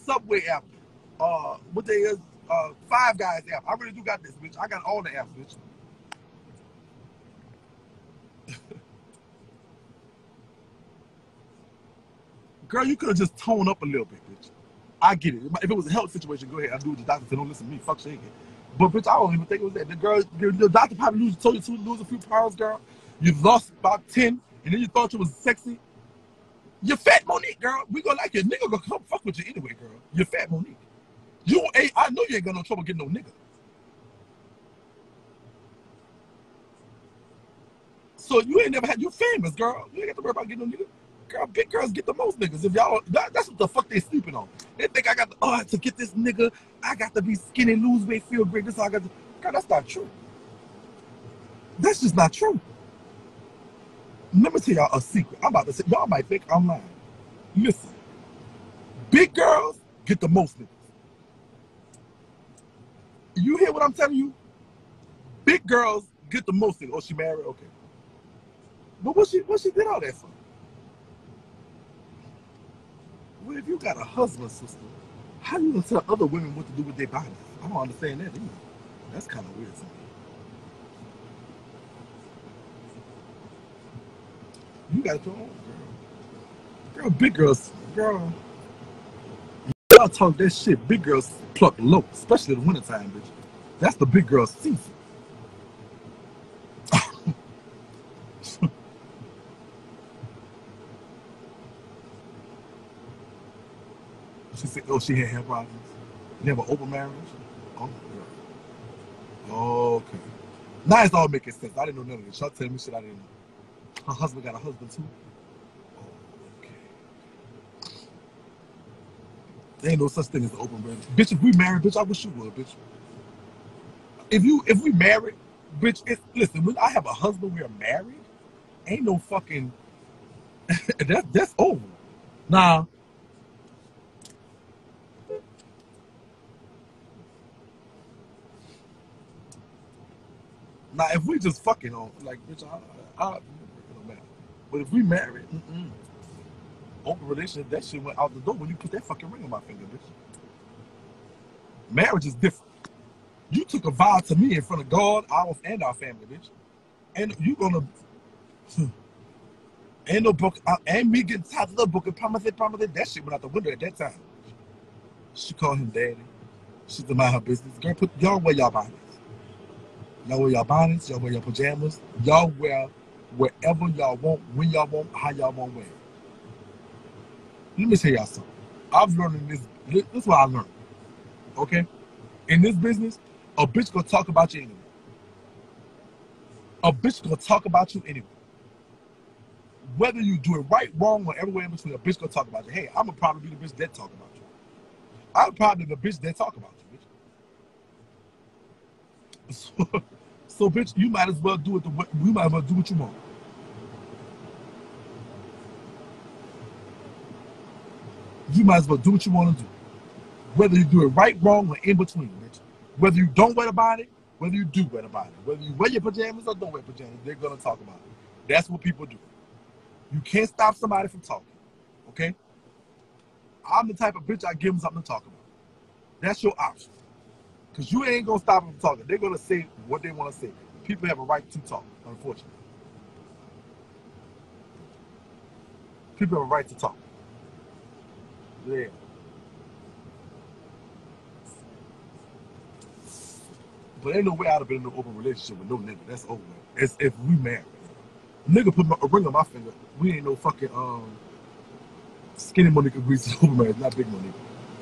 Subway app, what they is, Five Guys app. I really do got this, bitch. I got all the apps, bitch. Girl, you could have just toned up a little bit, bitch. I get it. If it was a health situation, go ahead. I do what the doctor said. Don't listen to me. Fuck shaking. But, bitch, I don't even think it was that. The girl, the doctor probably told you to lose a few pounds, girl. You lost about 10, and then you thought you was sexy. You're fat, Monique, girl. We gonna like your nigga gonna come fuck with you anyway, girl. You're fat, Monique. You ain't, I know you ain't got no trouble getting no nigga. So you ain't never had, you're famous, girl. You ain't got to worry about getting no nigga. Girl, big girls get the most niggas. If y'all, that's what the fuck they sleeping on. They think I got to, oh, to get this nigga, I got to be skinny, lose weight, feel great. This all I got to, girl, that's not true. That's just not true. Let me tell y'all a secret. I'm about to say, y'all might think I'm lying. Listen, big girls get the most niggas. You hear what I'm telling you? Big girls get the most niggas. Oh, she married? Okay. But what she did all that for? Well, if you got a husband, sister, how you gonna tell other women what to do with their bodies? I don't understand that either. That's kind of weird to me. You got your own girl. Girl, big girls, girl. Y'all talk that shit. Big girls pluck low, especially in the wintertime, bitch. That's the big girl season. She said, oh, she had hair problems. Never open marriage. Oh, girl. Okay. Now it's all making sense. I didn't know none of this. Y'all tell me shit I didn't know. Her husband got a husband, too. Oh, okay. There ain't no such thing as an open marriage. Bitch, if we married, bitch, I wish you would, bitch. If we married, bitch, it's, listen, when I have a husband, we are married, ain't no fucking, that's over. Nah. Now, if we just fucking on, like, bitch, it don't matter. But if we married, open relationship, that shit went out the door when you put that fucking ring on my finger, bitch. Marriage is different. You took a vow to me in front of God, ours, and our family, bitch. And you gonna, ain't no book, and me getting tired of the book and promise it, that shit went out the window at that time. She called him daddy. She's about her business. Girl, put y'all wear y'all bodies. Y'all wear your bonnets, y'all wear your pajamas, y'all wear wherever y'all want, when y'all want, how y'all want to wear. Let me tell y'all something. I've learned in this is what I learned, okay? In this business, a bitch gonna talk about you anyway. A bitch gonna talk about you anyway. Whether you do it right, wrong, or everywhere in between, a bitch gonna talk about you. Hey, I'm gonna probably be the bitch that talk about you. I'm probably the bitch that talk about you. So, bitch, you might as well do it. You might as well do what you want. You might as well do what you want to do, whether you do it right, wrong, or in between, bitch. Whether you don't wear the body, whether you do wear the body, whether you wear your pajamas or don't wear pajamas, they're gonna talk about it. That's what people do. You can't stop somebody from talking. Okay? I'm the type of bitch I give them something to talk about. That's your option. Because you ain't going to stop them from talking. They're going to say what they want to say. People have a right to talk, unfortunately. People have a right to talk. Yeah. But ain't no way I'd have been in an open relationship with no nigga. That's over. It's if we married. Nigga put a ring on my finger. We ain't no fucking skinny Monique agrees to open marriage, not big Monique.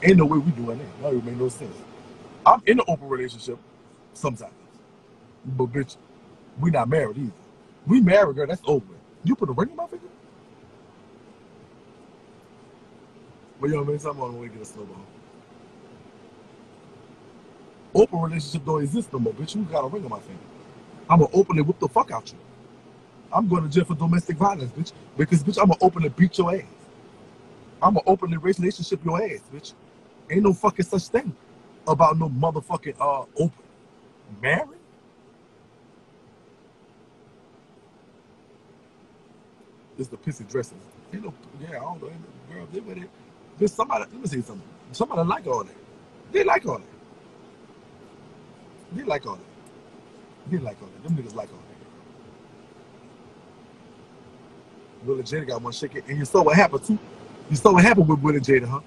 Ain't no way we doing that. That would make no sense. I'm in an open relationship sometimes. But, bitch, we not married either. We married, girl, that's over. You put a ring on my finger? But, you know what I mean? So I'm on the way to get a snowball. Open relationship don't exist no more, bitch. You got a ring on my finger. I'm going to openly whip the fuck out you. I'm going to jail for domestic violence, bitch. Because, bitch, I'm going to openly beat your ass. I'm going to openly relationship your ass, bitch. Ain't no fucking such thing about no motherfucking open marriage. It's the pissy dresses. Ain't no, yeah, I don't know. Ain't no girl, they with it. There's somebody, let me see something. Somebody like all that. They like all that. They like all that. They like all that. Them niggas like all that. Will and Jada got one shaking. And you saw what happened too. You saw what happened with Will and Jada, huh?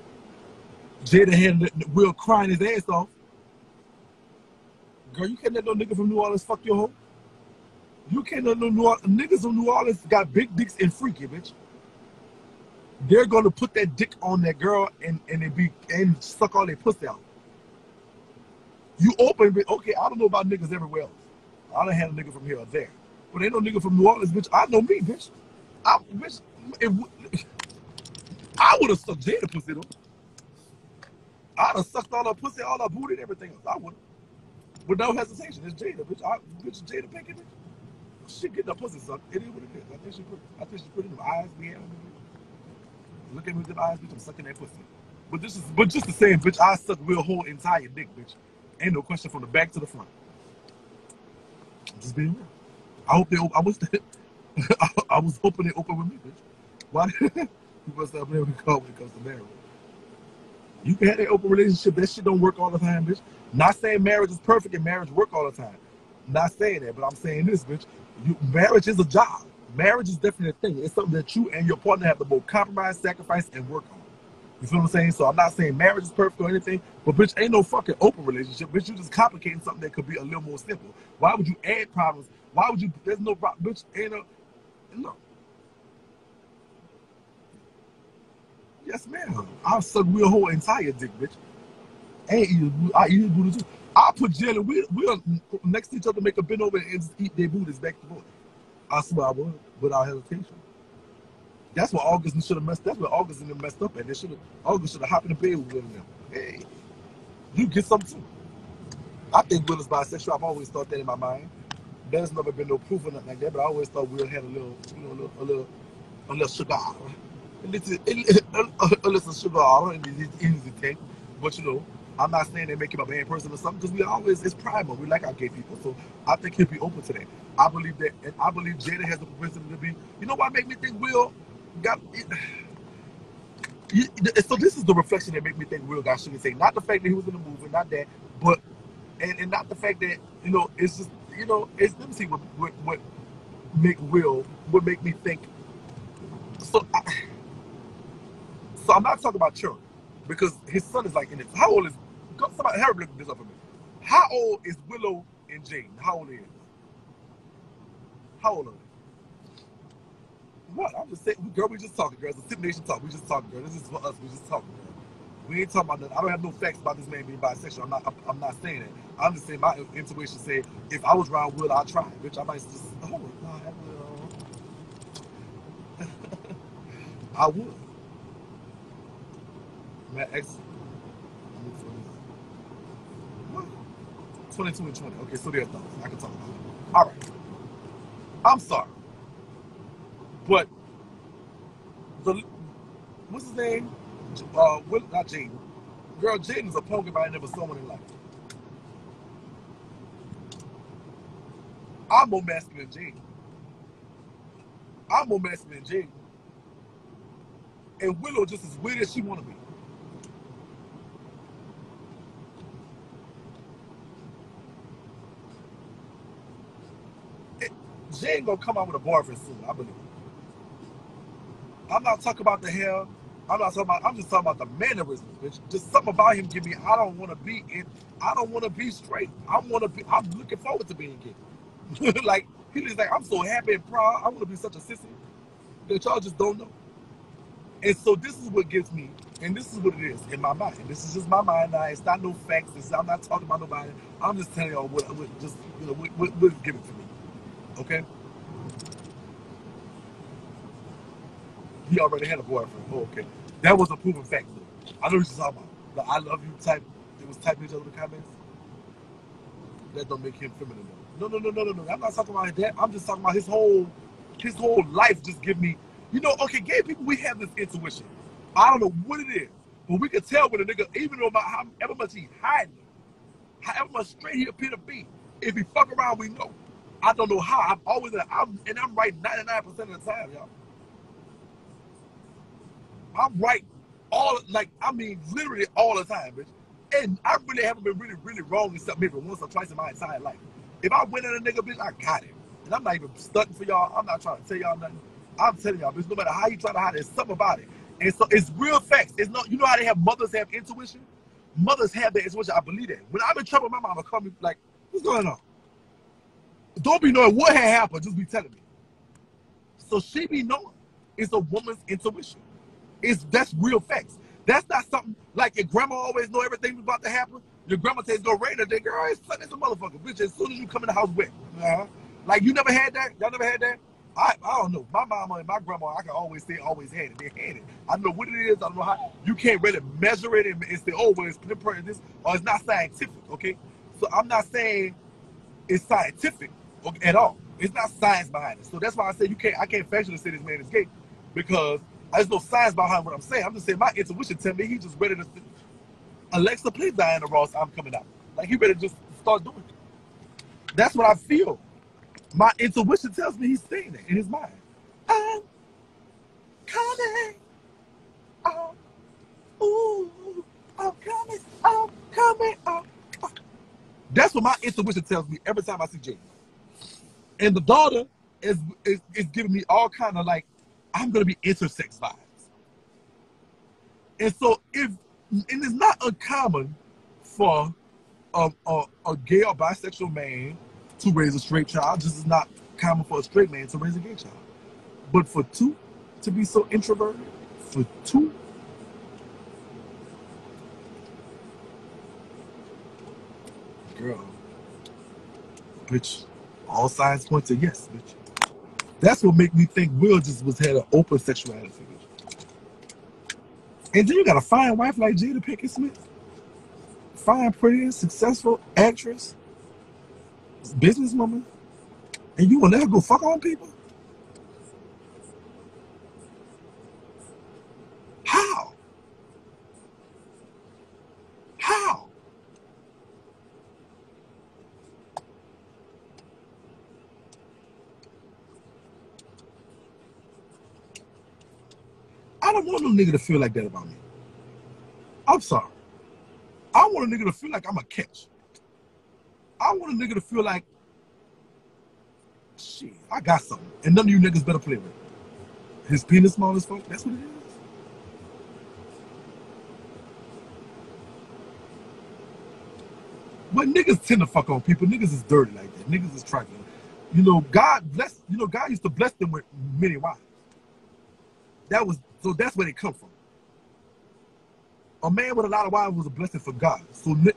Jada had Will crying his ass off. Girl, you can't let no nigga from New Orleans fuck your hoe. You can't let no niggas from New Orleans got big dicks and freaky, bitch. They're going to put that dick on that girl and suck all their pussy out. You open, bitch. Okay, I don't know about niggas everywhere else. I don't have a nigga from here or there. But ain't no nigga from New Orleans, bitch. I know me, bitch. I would have sucked Jada pussy, though. I'd have sucked all her pussy, all her booty and everything else. I would have. Without hesitation. It's Jada, bitch. Jada picking it. She getting her pussy sucked. It is what it is. I think she put in them eyes we had on me. Look at me with them eyes, bitch. I'm sucking that pussy. But just the same, bitch, I suck real whole entire dick, bitch. Ain't no question from the back to the front. Just being real. I hope they open. I was hoping they open with me, bitch. Why? You must have been able to call when it comes to marriage. You can have that open relationship. That shit don't work all the time, bitch. Not saying marriage is perfect and marriage work all the time. Not saying that, but I'm saying this, bitch. Marriage is a job. Marriage is definitely a thing. It's something that you and your partner have to both compromise, sacrifice, and work on. You feel what I'm saying? So I'm not saying marriage is perfect or anything, but bitch, ain't no fucking open relationship. Bitch, you just complicating something that could be a little more simple. Why would you add problems? Why would you, there's no problem, bitch, ain't no, no. Yes, man. I'll suck real whole entire dick, bitch. And I eat his booty too. I'll put Jill and we'll next to each other, make a bend over and just eat their booties back to forth. I swear I would, without hesitation. That's what August should have messed. That's what August and them messed up at. They should have. August should have hopped in the bed with Will and them. Hey, you get something too. I think Will is bisexual. I've always thought that in my mind. There's never been no proof or nothing like that, but I always thought Will had a little, you know, a little sugar, a little sugar in his tank. But you know, I'm not saying they make him a bad person or something, because we always, it's primal. We like our gay people, so I think he'll be open to that. I believe that, and I believe Jada has the propensity to be. You know what made me think Will got it? So this is the reflection that made me think Will got shit to say. Not the fact that he was in the movie, not that, but and not the fact that, you know, it's just, you know, it's, let me see what make Will, what make me think. So I'm not talking about children, because his son is like in it. How old is, somebody, Harry, look this up for me. How old is Willow and Jane? How old are they? How old are they? What? I'm just saying, girl, we just talking, girl. It's a Sip Nation talk. We just talking, girl. This is for us. We just talking, girl. We ain't talking about nothing. I don't have no facts about this man being bisexual. I'm not saying that. I'm just saying my intuition said, if I was around Will, I'd try it, bitch. I might just, oh my God, Will. I would. My ex, 22 and 20. Okay, so there's thoughts. I can talk about it. All right. I'm sorry. But what's his name? Will, not Jaden. Girl, Jaden's a punk if I ain't never saw one in life. I'm more masculine than Jaden. I'm more masculine than Jaden. And Willow just as weird as she wanna be. Jane gonna come out with a boyfriend soon, I believe. I'm not talking about the hair. I'm not talking about. I'm just talking about the mannerisms, bitch. Just something about him. Give me. I don't want to be in. I don't want to be straight. I want to be. I'm looking forward to being gay. Like he's like, I'm so happy and proud. I want to be such a sissy that y'all just don't know. And so this is what gets me. And this is what it is in my mind. This is just my mind. Now, it's not no facts. I'm not talking about nobody. I'm just telling y'all what just, you know, what's given to me. Okay. He already had a boyfriend. Oh, okay. That was a proven fact, though. I know what you're talking about. The I love you type. It was typing each other in the comments. That don't make him feminine, though. No. I'm not talking about that. I'm just talking about his whole life. Just give me, you know. Okay, gay people, we have this intuition. I don't know what it is. But we can tell when a nigga, even no matter however much he's hiding, however much straight he appear to be, if he fuck around, we know. I don't know how. I'm always, and I'm right 99% of the time, y'all. I'm right all, like, I mean, literally all the time, bitch. And I really haven't been really wrong except maybe once or twice in my entire life. If I went at a nigga, bitch, I got him. And I'm not even stunting for y'all. I'm not trying to tell y'all nothing. I'm telling y'all, bitch, no matter how you try to hide it, there's something about it. And so it's real facts. It's not, you know how they have mothers have intuition? Mothers have that intuition. I believe that. When I'm in trouble, my mama call me like, what's going on? Don't be knowing what had happened, just be telling me. So she be knowing. It's a woman's intuition. That's real facts. That's not something like your grandma always know everything's about to happen. Your grandma says go rain today, girl. It's Sunday's a motherfucker, bitch. As soon as you come in the house wet, like you never had that. Y'all never had that. I don't know. My mama and my grandma, I can always say always had it. They had it. I don't know what it is. I don't know how. You can't really measure it and say, oh, well, it's this or it's not scientific. Okay. So I'm not saying it's scientific at all. It's not science behind it. So that's why I say you can't. I can't factually say this man is gay because there's no science behind what I'm saying. I'm just saying my intuition tell me he just ready to say, Alexa, please Diana Ross, I'm coming out. Like he better just start doing it. That's what I feel. My intuition tells me he's saying it in his mind. I'm coming. Ooh, I'm coming. I'm coming. That's what my intuition tells me every time I see Jay. And the daughter is giving me all kind of like, I'm going to be intersex vibes. And so and it's not uncommon for a gay or bisexual man to raise a straight child, just as not common for a straight man to raise a gay child. But for two to be so introverted, for two, girl, bitch, all signs point to yes, bitch. That's what make me think Will just had an open sexuality. And then you got a fine wife like Jada Pinkett Smith. Fine, pretty, successful actress, businesswoman. And you will never go fuck on people? How? How? I don't want no nigga to feel like that about me. I'm sorry. I want a nigga to feel like I'm a catch. I want a nigga to feel like, shit, I got something. And none of you niggas better play with it. His penis small as fuck, that's what it is. But niggas tend to fuck on people. Niggas is dirty like that. Niggas is trifling. You know, God used to bless them with many wives. So that's where they come from. A man with a lot of wives was a blessing for God.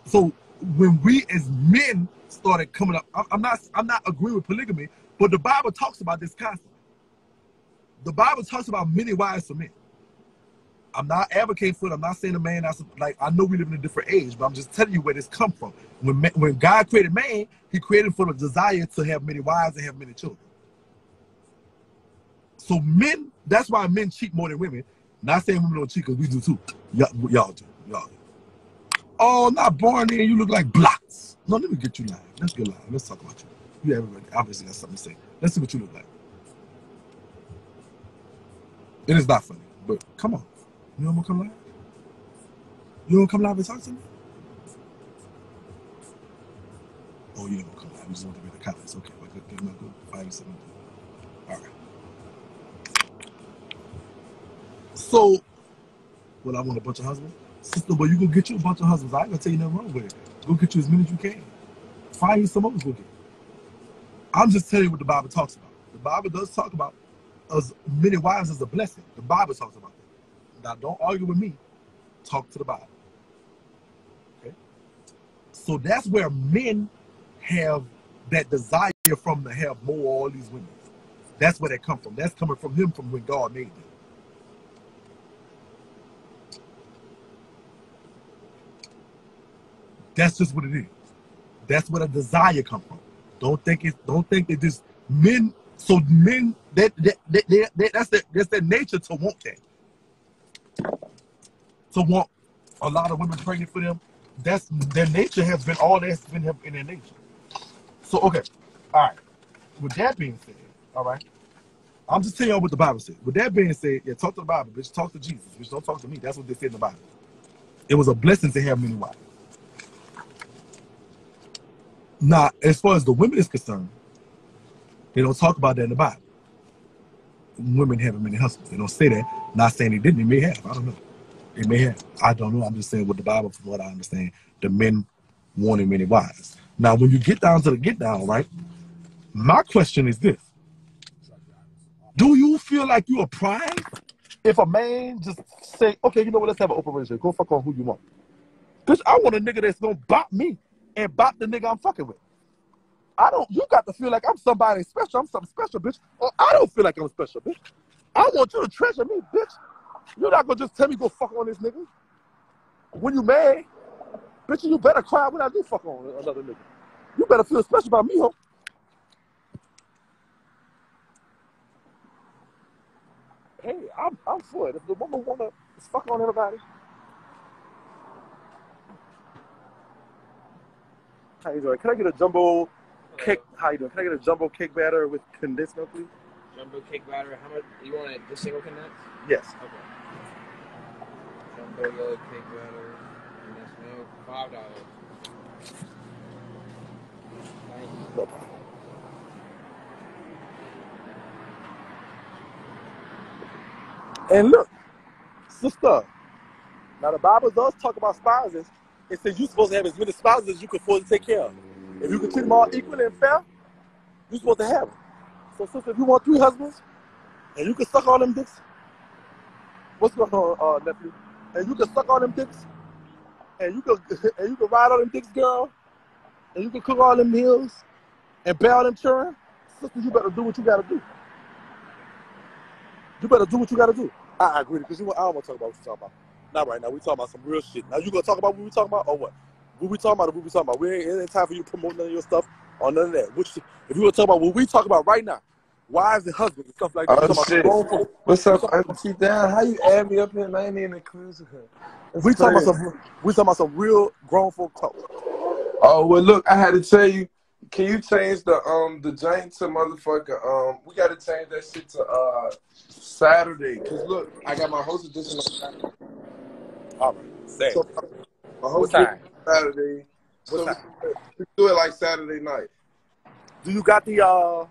So when we as men started coming up, I'm not agreeing with polygamy, but the Bible talks about this constantly. The Bible talks about many wives for men. I'm not advocating for it. I'm not saying a man, like I know we live in a different age, but I'm just telling you where this come from. When God created man, he created for the desire to have many wives and have many children. So men, that's why men cheat more than women. Not saying women don't cheat, because we do too. Y'all do. Y'all do. Oh, not born in, you look like blocks. No, let me get you live. Let's get live. Let's talk about you. You everybody obviously got something to say. Let's see what you look like. It is not funny, but come on. You don't want to come live? You don't come live and talk to me? Oh, you don't want to come live. You just want to read the comments. Okay, well, give me a good 5 or 7. All right. So, well, I want a bunch of husbands. Sister, well, you go get you a bunch of husbands. I ain't gonna tell you nothing wrong with it. Go get you as many as you can. Find you some others, go get it. I'm just telling you what the Bible talks about. The Bible does talk about as many wives as a blessing. The Bible talks about that. Now, don't argue with me. Talk to the Bible. Okay? So that's where men have that desire from to have more all these women. That's where they come from. That's coming from him from when God made them. That's just what it is. That's where the desire comes from. Don't think that just men. So men, that's their nature to want that. To want a lot of women pregnant for them, that's their nature has been all that's been in their nature. So, okay. All right. With that being said, all right, I'm just telling you what the Bible said. With that being said, yeah, talk to the Bible, bitch. Talk to Jesus, bitch. Don't talk to me. That's what they said in the Bible. It was a blessing to have many wives. Now, as far as the women is concerned, they don't talk about that in the Bible. Women having many husbands. They don't say that. Not saying they didn't. They may have. I don't know. They may have. I don't know. I'm just saying with the Bible, from what I understand, the men wanted many wives. Now, when you get down to the get down, right, my question is this. Do you feel like you are prying? If a man just say, okay, you know what, let's have an open relationship. Go fuck on who you want. Bitch, I want a nigga that's going to bop me and bop the nigga I'm fucking with. I don't, you got to feel like I'm somebody special. I'm something special, bitch. Or I don't feel like I'm special, bitch. I want you to treasure me, bitch. You're not going to just tell me go fuck on this nigga. When you mad, bitch, you better cry when I do fuck on another nigga. You better feel special about me, ho. Hey, I'm for it. If the woman wanna fuck on everybody, how you doing? Can I get a jumbo cake? How you doing? Can I get a jumbo cake batter with condensed milk, please? Jumbo cake batter. How much? You want it just single condensed? Yes. Okay. Jumbo yellow cake batter, condensed milk, $5. Thank you. No problem. And look, sister, now the Bible does talk about spouses. It says you're supposed to have as many spouses as you can afford to take care of. If you can treat them all equally and fair, you're supposed to have them. So, sister, if you want 3 husbands, and you can suck all them dicks, what's going on, nephew? And you can suck all them dicks, and you can ride all them dicks, girl, and you can cook all them meals, and bear all them children, sister, you better do what you got to do. You better do what you gotta do. I agree because I don't want to talk about what you're talking about. Not right now. We're talking about some real shit. Now you gonna talk about what we talking about or what? What we talking about or what we talking about? It ain't time for you to promote none of your stuff or none of that. Which, if you were talking about what we talking about right now, wives and husbands and stuff like that. Oh, shit. What's up, Auntie Down? How you add me up here and I ain't even included with her? We talking about some. We talking about some real grown folk talk. Oh well, look, I had to tell you. Can you change the giant to motherfucker? We gotta change that shit to Saturday. Cause look, I got my host edition on Saturday. All right, same. So, my host edition Saturday. What time? We do it like Saturday night. Do you got the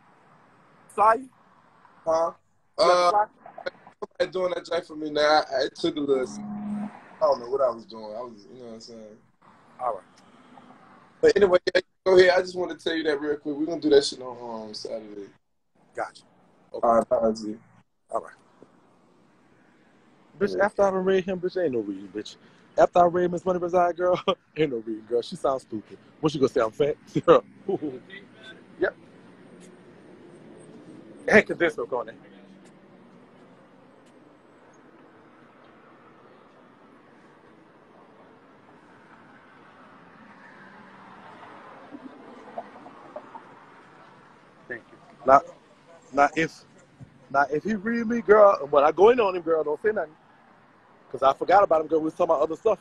slide? Huh? I'm doing that joint for me now. I took a little. I don't know what I was doing. I was, you know what I'm saying. All right. But anyway, go ahead. I just want to tell you that real quick. We're going to do that shit on Saturday. Gotcha. Okay. All right. All right. Bitch, yeah. After I done read him, bitch, ain't no reading, bitch. After I read Miss Money Reside, girl, ain't no reading, girl. She sounds stupid. What you going to say? I'm fat? Yep. Hey, condensed milk on it. Now if he read me, girl, and when I go in on him, girl, don't say nothing. Because I forgot about him, girl. We was talking about other stuff.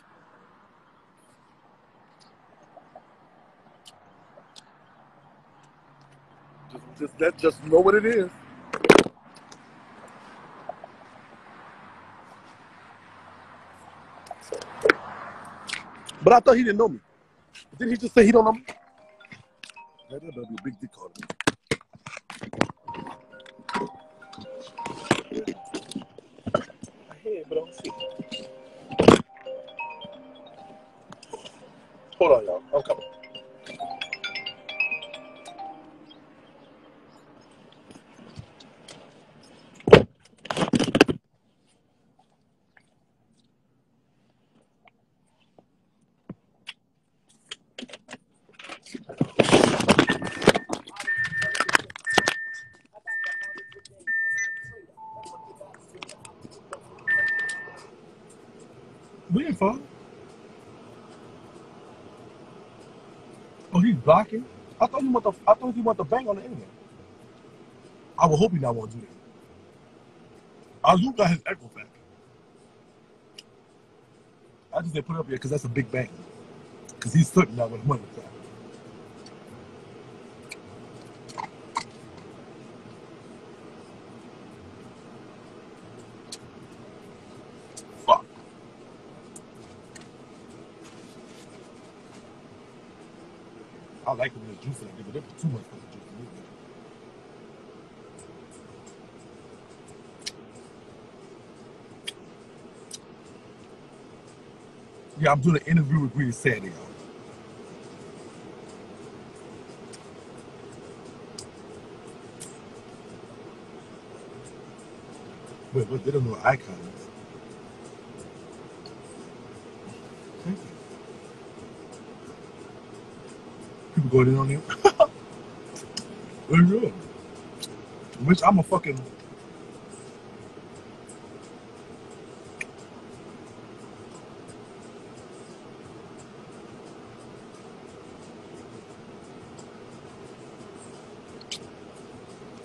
Just know what it is. But I thought he didn't know me. Didn't he just say he don't know me? That would be a big dick on me. But don't see. Hold on, y'all. I'm coming. Oh, he's blocking. I thought he want the. I thought he want the bang on the internet. I would hope he not want to do that. I looked at his echo back. I just didn't put it up here because that's a big bang. Because he's certain that with money. Fuck. I like it when it's juicy. I give it up too much for the juice. Yeah, I'm doing an interview with Green Saturday, y'all. Wait, but they don't know what Icon is. Okay. People going in on him. What are you doing? Which I'm a fucking...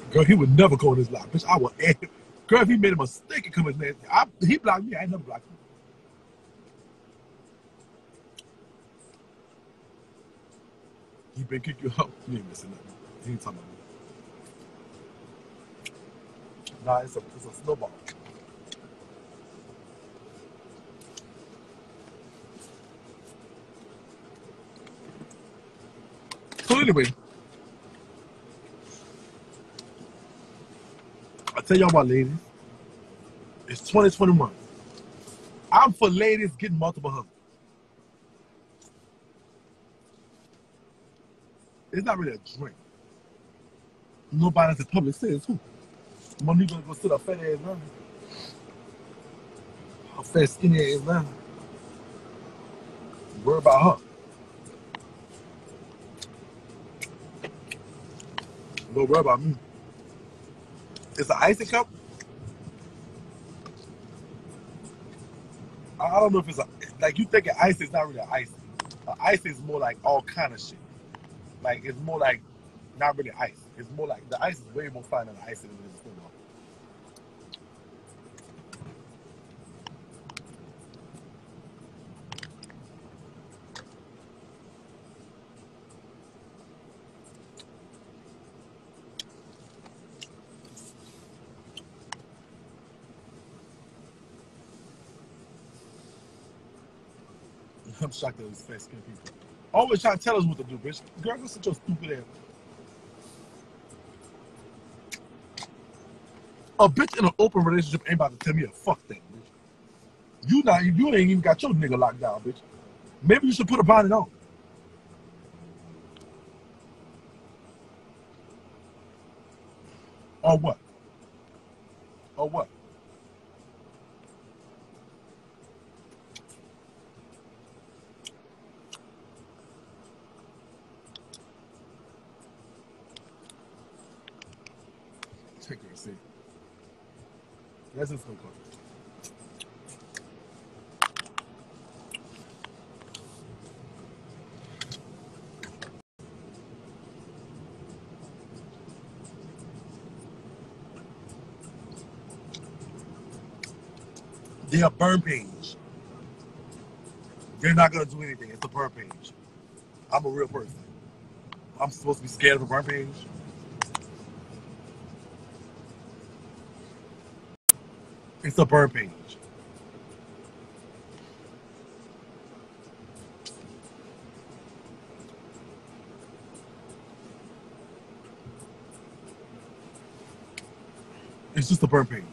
Girl, he would never go in his life. Bitch, I would add him. Girl, if he made a mistake and come in his name, he blocked me. I ain't never blocked him. He been kick you out. You ain't missing nothing. He ain't talking about me. Nah, it's a snowball. So anyway. Tell y'all about ladies. It's 2021. I'm for ladies getting multiple husbands. It's not really a drink. Nobody that's in public says who. Monique gonna go sit her fat ass down. Her fat skinny ass down. Worry about her. Don't worry about me. It's an icing cup. I don't know if it's a, like you think an ice is not really an ice. An ice is more like all kind of shit. Like it's more like not really ice. It's more like the ice is way more fine than the ice than it is. I'm shocked at these fat skin people. Always trying to tell us what to do, bitch. Girl, go sit your stupid ass. A bitch in an open relationship ain't about to tell me to fuck that, bitch. You ain't even got your nigga locked down, bitch. Maybe you should put a bonnet on. Or what? Or what? That's what's going on. They're a burn page. They're not going to do anything. It's a burn page. I'm a real person. I'm supposed to be scared of a burn page. It's a burn page. It's just a burn page.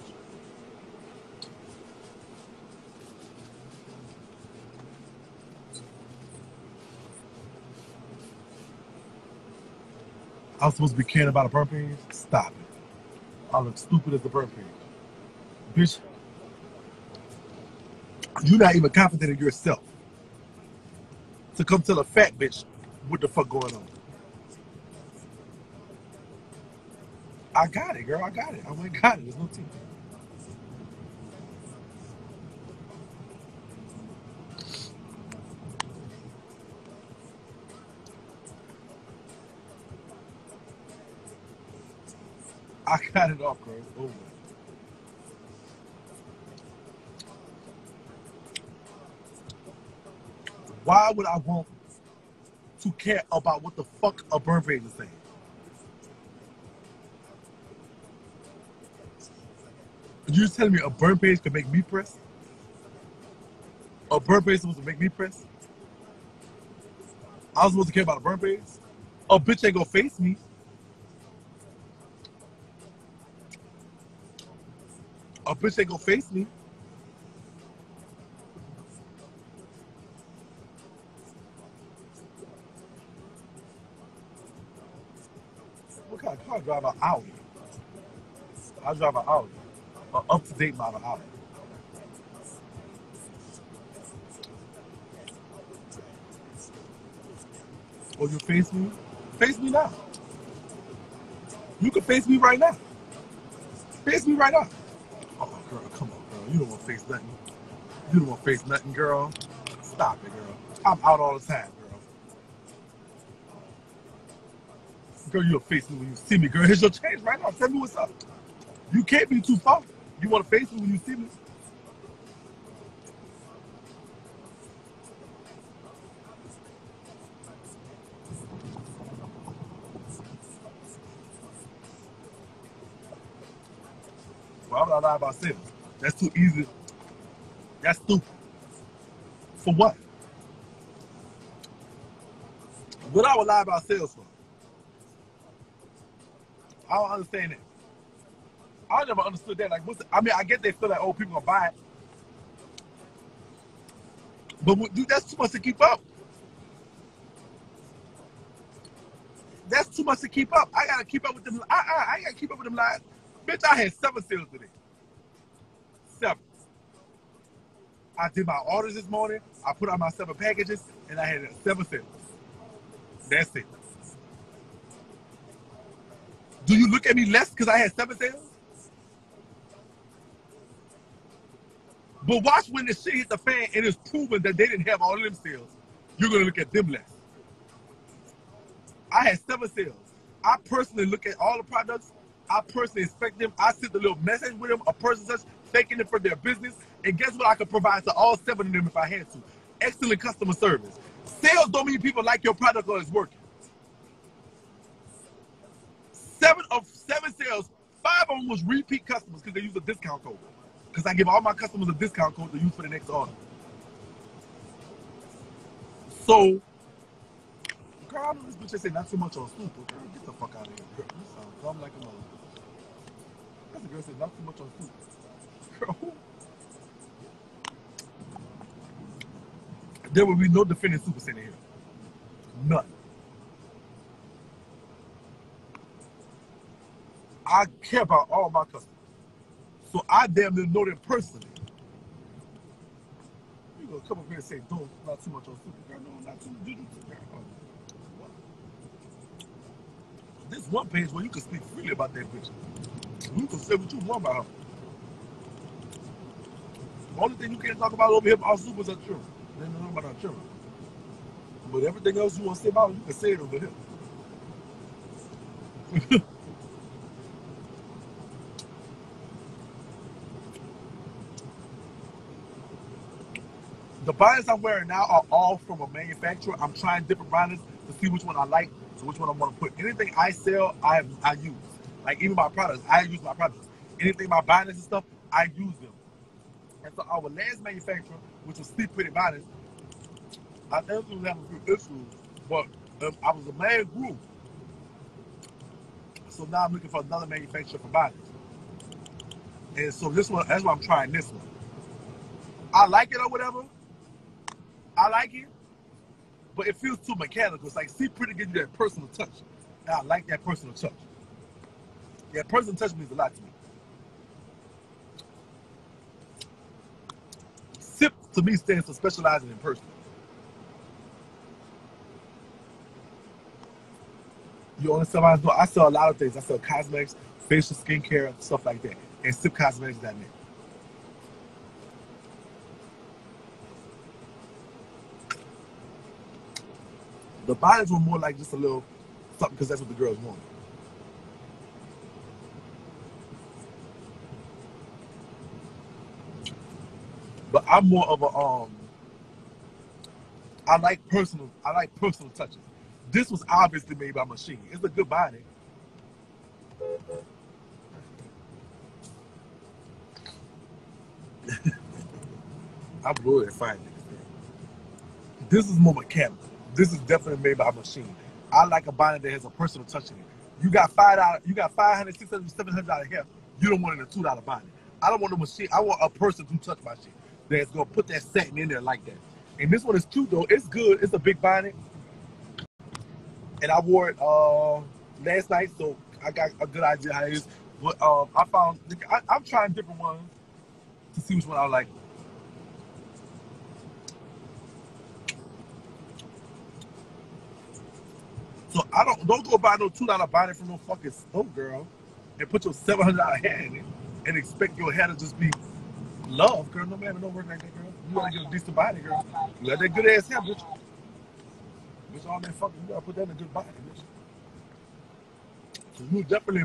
I'm supposed to be caring about a burn page? Stop it. I look stupid as a burn page. Bitch, you're not even confident in yourself to come tell a fat bitch what the fuck going on. I got it, girl. I got it. I went and got it. There's no team. I got it off, girl. It's over. Why would I want to care about what the fuck a birth rate is saying? You're telling me a burn page can make me press? A burn page is supposed to make me press? I was supposed to care about a burn page? A bitch ain't gonna face me. A bitch ain't gonna face me. What kind of car drive an Audi? I drive an Audi. An up-to-date model Audi. Oh, you face me? Face me now. You can face me right now. Face me right now. Oh, girl, come on, girl. You don't want to face nothing. You don't want to face nothing, girl. Stop it, girl. I'm out all the time, girl. Girl, you'll face me when you see me, girl. Here's your change right now. Tell me what's up. You can't be too far. You want to face me when you see me? Why would I lie about sales? That's too easy. That's stupid. For what? What I would lie about sales for? I don't understand that. I never understood that. Like, what's the, I mean, I get they feel like, oh, people gonna buy it. But dude, that's too much to keep up. That's too much to keep up. I gotta keep up with them. I gotta keep up with them lies. Bitch, I had 7 sales today. 7. I did my orders this morning. I put out my 7 packages, and I had 7 sales. That's it. Do you look at me less because I had 7 sales? But watch when this shit hit the fan and it's proven that they didn't have all of them sales. You're going to look at them less. I had 7 sales. I personally look at all the products. I personally inspect them. I sent a little message with them, a person such, thanking them for their business. And guess what I could provide to all 7 of them if I had to? Excellent customer service. Sales don't mean people like your product or it's working. 7 of 7 sales, 5 of them was repeat customers because they use a discount code. Because I give all my customers a discount code to use for the next order. So, girl, I know this bitch say not too much on super. Girl, get the fuck out of here, girl. You sound dumb like a mother. That's a girl said not too much on super. Girl, who? There will be no defending Super Center here. None. I care about all my customers. So I damn near know them personally. You're going to come up here and say, don't, not too much on Super. Girl, no, not too much on Super. This one page where you can speak freely about that bitch. You can say what you want about her. The only thing you can't talk about over here about Super is our children. They don't know about our children. But everything else you want to say about her, you can say it over here. The bonnets I'm wearing now are all from a manufacturer. I'm trying different bonnets to see which one I like, so which one I want to put. Anything I sell, I use. Like even my products, I use my products. Anything my bonnets and stuff, I use them. And so our last manufacturer, which was Sleep Pretty Bonnets, I think we was having a few issues, but I was a man group. So now I'm looking for another manufacturer for bonnets. And so this one, that's why I'm trying this one. I like it or whatever. I like it, but it feels too mechanical. It's like, see, pretty gives you that personal touch. And I like that personal touch. Yeah, personal touch means a lot to me. SIP, to me, stands for specializing in person. You understand what I do? I sell a lot of things. I sell cosmetics, facial skincare, stuff like that. And SIP Cosmetics is that name. The bonnets were more like just a little something because that's what the girls wanted. But I'm more of a I like personal touches. This was obviously made by machine. It's a good body. I would find it. This is more mechanical. This is definitely made by a machine. I like a bonnet that has a personal touch in it. You got $500, $600, $700 hair. You don't want it in a $2 bonnet. I don't want a machine. I want a person to touch my shit that's gonna put that satin in there like that. And this one is cute though. It's good. It's a big bonnet, and I wore it last night, so I got a good idea how it is. But I found I'm trying different ones to see which one I like. So I don't go buy no $2 bonnet from no fucking store, girl, and put your $700 hair in it and expect your hair to just be love, girl. No matter, don't work like that, girl. You want to get a decent body, girl. Let that good ass hair, bitch. Bitch, all that fucking, you gotta put that in a good body, bitch. So you definitely,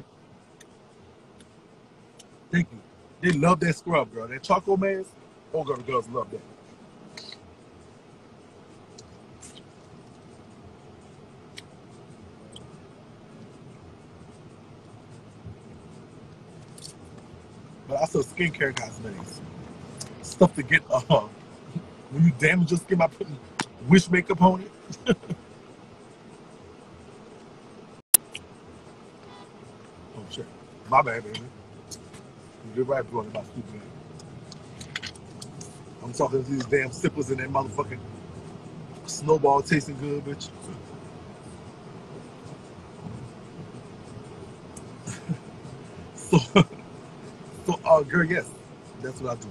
thank you. They love that scrub, girl. That charcoal mask, oh girl, the girls love that. But also skincare cosmetics. Stuff to get, when you damage your skin by putting wish makeup on it. Oh, shit. My bad, baby. You're right, bro, about stupid. I'm talking to these damn sippers and that motherfucking snowball tasting good, bitch. So... So, girl, yes, that's what I do.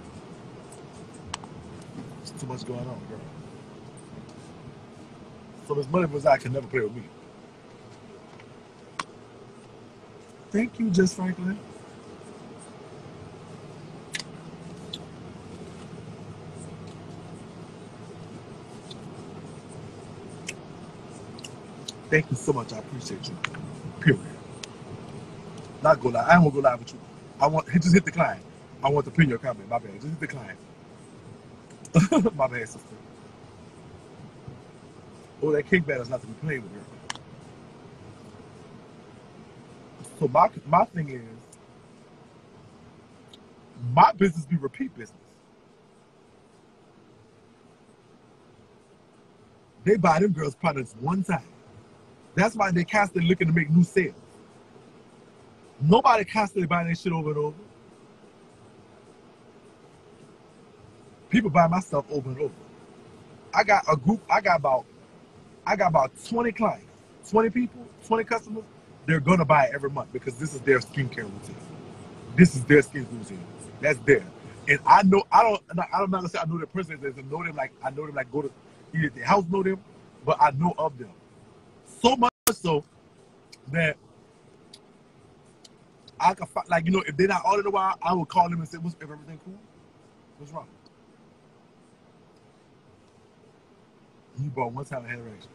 There's too much going on, girl. So Miss Money Bazaar can never play with me. Thank you, Just Franklin. Thank you so much. I appreciate you. Period. Not gonna lie. I won't go live with you. I want, just hit decline. I want to pin your comment, my bad. Just hit decline. My bad, sister. Oh, that cake batter is not to be played with, girl. So my thing is, my business be repeat business. They buy them girls' products one time. That's why they constantly looking to make new sales. Nobody constantly buying that shit over and over. People buy my stuff over and over. I got a group, I got about 20 clients, 20 people, 20 customers. They're gonna buy it every month because this is their skincare routine. This is their skin routine. That's their. And I know, I'm not gonna say I know their person, I know them like, go to either their house, know them, but I know of them. So much so that I can find, like, you know, if they're not all in a while, I would call them and say, "What's everything cool? What's wrong?" You bought one time a hair reaction.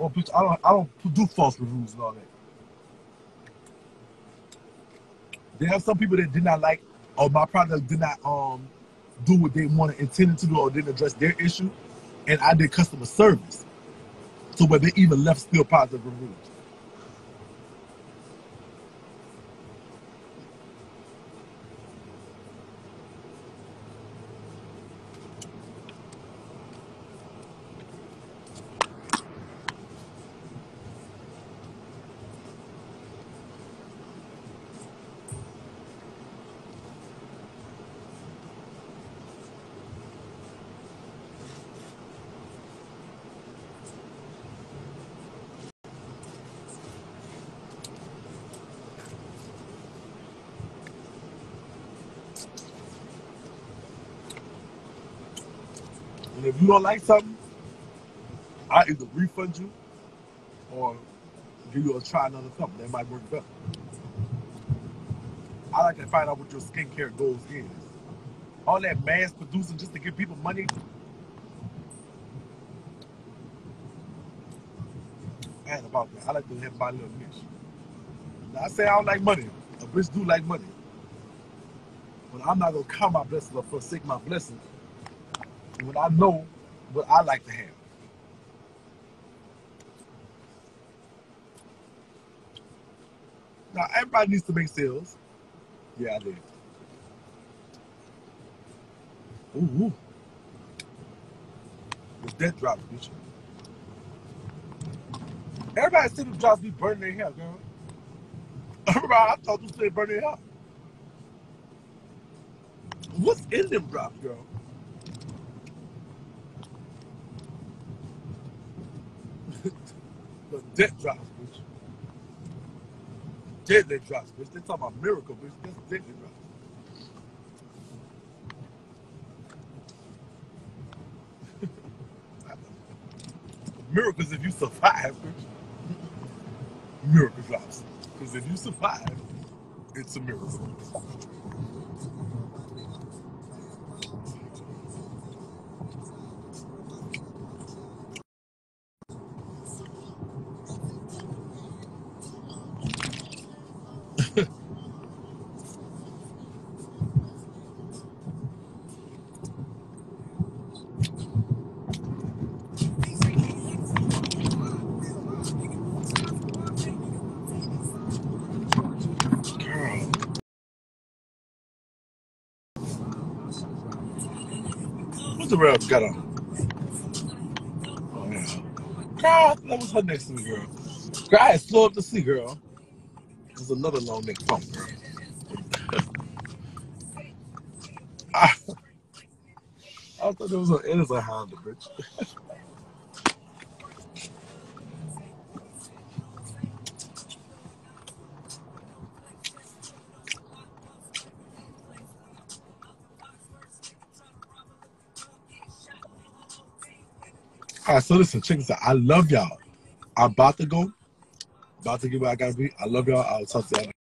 Oh, bitch, I don't do false reviews and all that. There are some people that did not like, or my product did not do what they wanted, intended to do, or didn't address their issue, and I did customer service, so where they even left still positive reviews. And if you don't like something, I either refund you or give you a try another company. That might work better. I like to find out what your skincare goals is. All that mass producing just to give people money. I ain't about that. I like to have my little niche. Now, I say I don't like money. A bitch do like money. But I'm not going to count my blessings or forsake my blessings when I know what I like to have. Now, everybody needs to make sales. Yeah, I did. Ooh. It's that drop, bitch. Everybody see them drops be burning their hair, girl. Everybody, I thought them said burn their hair. What's in them drops, girl? The dead drops, bitch. Deadly drops, bitch. They talking about miracle, bitch. That's deadly drops. Miracles if you survive, bitch. Miracle drops. Because if you survive, it's a miracle. What else got on? Oh, yeah. Girl, that was her next to me, girl. Girl, I had slowed up to see, girl. It was another long neck phone, girl. I thought it was an Edison Honda, bitch. All right, so listen, check this out. I love y'all. I'm about to go. About to get where I gotta be. I love y'all. I'll talk to y'all.